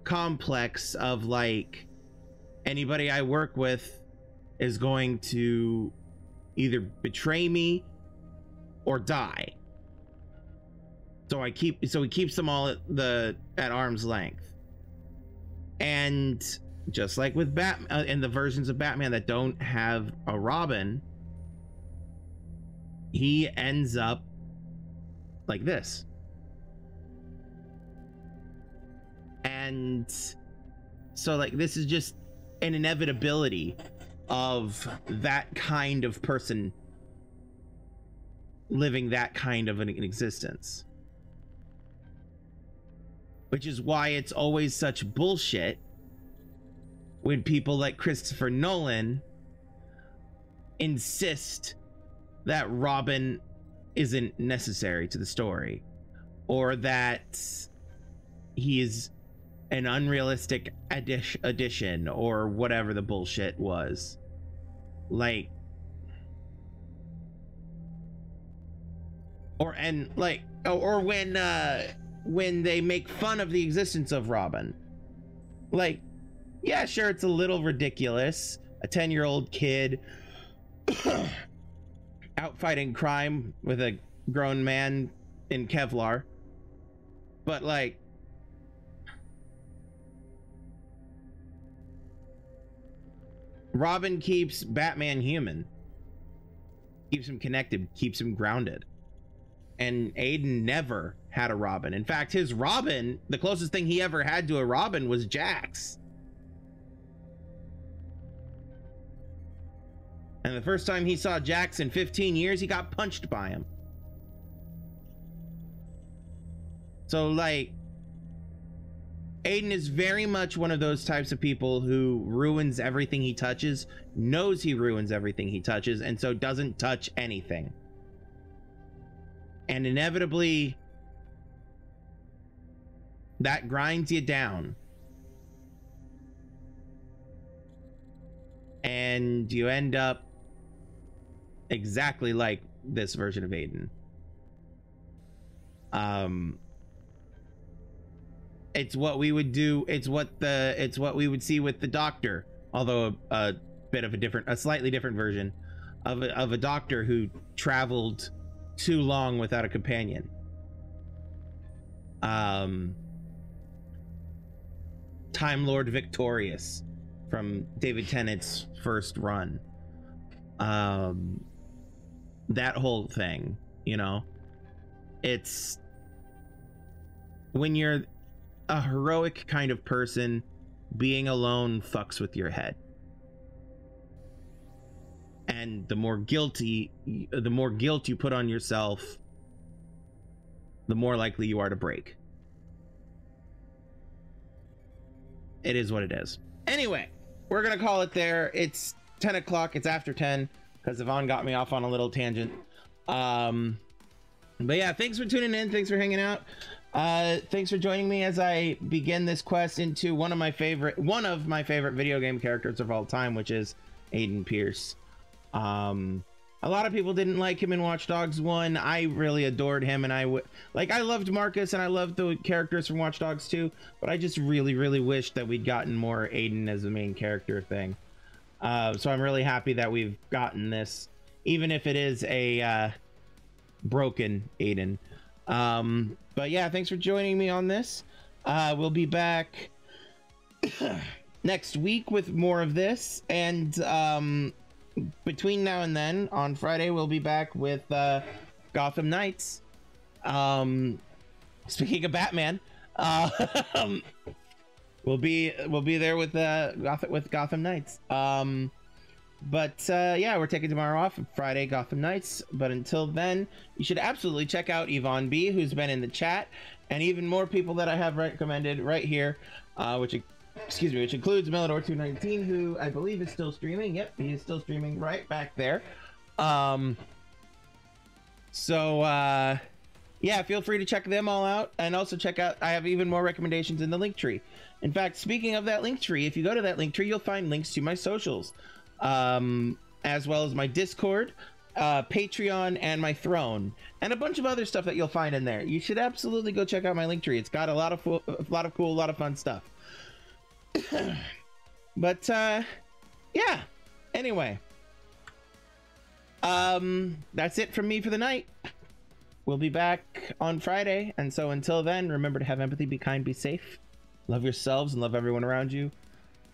complex of, like, anybody I work with is going to either betray me or die. So he keeps them all at arm's length. And just like with Batman, in the versions of Batman that don't have a Robin, he ends up like this. And so, like, this is just an inevitability of that kind of person living that kind of an existence, which is why it's always such bullshit when people like Christopher Nolan insist that Robin isn't necessary to the story, or that he is an unrealistic addition, or whatever the bullshit was. Like, when they make fun of the existence of Robin, like, yeah, sure, it's a little ridiculous, a 10-year-old kid out fighting crime with a grown man in Kevlar, but, like, Robin keeps Batman human, keeps him connected, keeps him grounded. And Aiden never had a Robin. In fact, his Robin, the closest thing he ever had to a Robin, was Jax. And the first time he saw Jax in 15 years, he got punched by him. So, like, Aiden is very much one of those types of people who ruins everything he touches, knows he ruins everything he touches, and so doesn't touch anything. And inevitably, that grinds you down. And you end up exactly like this version of Aiden. It's what we would do. It's what we would see with the Doctor, although a bit of a different, a slightly different version of a Doctor who traveled too long without a companion. Time Lord Victorious from David Tennant's first run. That whole thing, you know, it's when you're a heroic kind of person, being alone fucks with your head. And the more guilt you put on yourself, the more likely you are to break. It is what it is. Anyway, we're going to call it there. It's 10 o'clock. It's after 10 because Yvonne got me off on a little tangent. But yeah, thanks for tuning in. Thanks for hanging out. Thanks for joining me as I begin this quest into one of my favorite video game characters of all time, which is Aiden Pierce. A lot of people didn't like him in Watch Dogs 1. I really adored him, and I loved Marcus, and I loved the characters from Watch Dogs 2, but I just really, really wished that we'd gotten more Aiden as the main character thing. So I'm really happy that we've gotten this, even if it is a broken Aiden. But yeah, thanks for joining me on this. We'll be back next week with more of this, and between now and then on Friday we'll be back with Gotham Knights. Speaking of Batman, we'll be there with Gotham Knights. Yeah, we're taking tomorrow off, Friday Gotham Knights, but until then you should absolutely check out Yvonne B, who's been in the chat, and even more people that I have recommended right here, which includes Melodor219, who I believe is still streaming. Yep, he is still streaming right back there. Yeah, feel free to check them all out, and also check out, I have even more recommendations in the Linktree. In fact, speaking of that Linktree, if you go to that Linktree, you'll find links to my socials, as well as my Discord, Patreon, and my Throne, and a bunch of other stuff that you'll find in there. You should absolutely go check out my Linktree. It's got a lot of fun stuff. Yeah, anyway, that's it from me for the night. We'll be back on Friday, and so until then, remember to have empathy, be kind, be safe, love yourselves, and love everyone around you,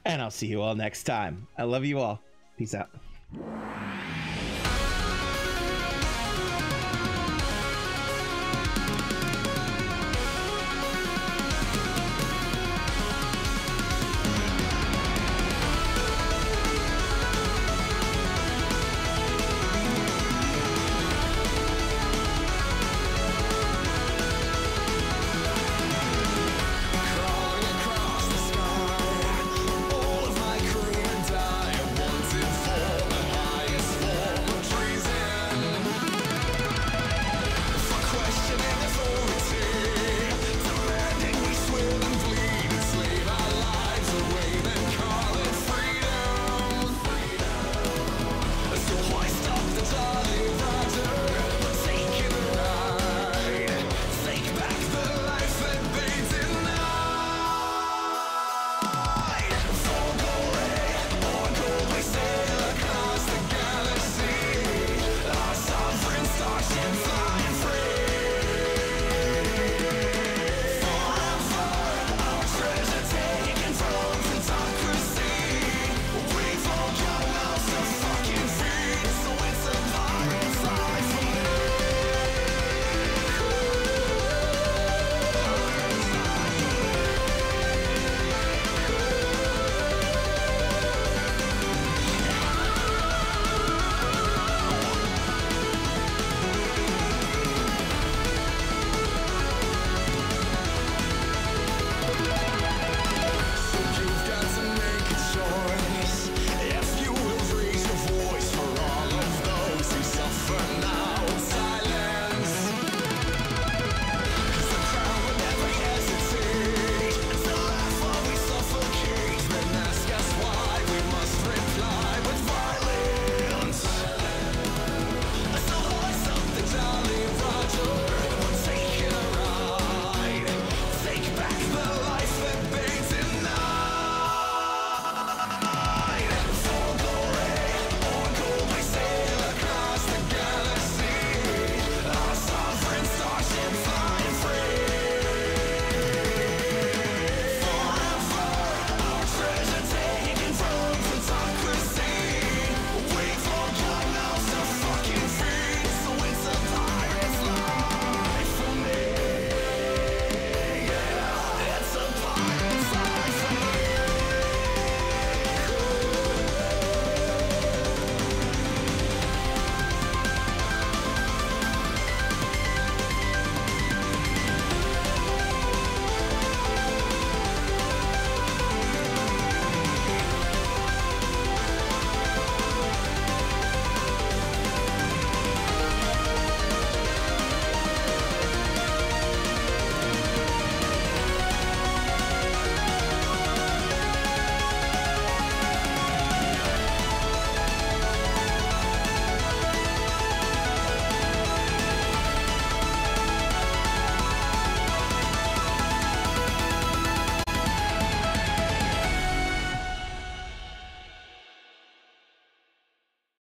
and I'll see you all next time. I love you all. Peace out.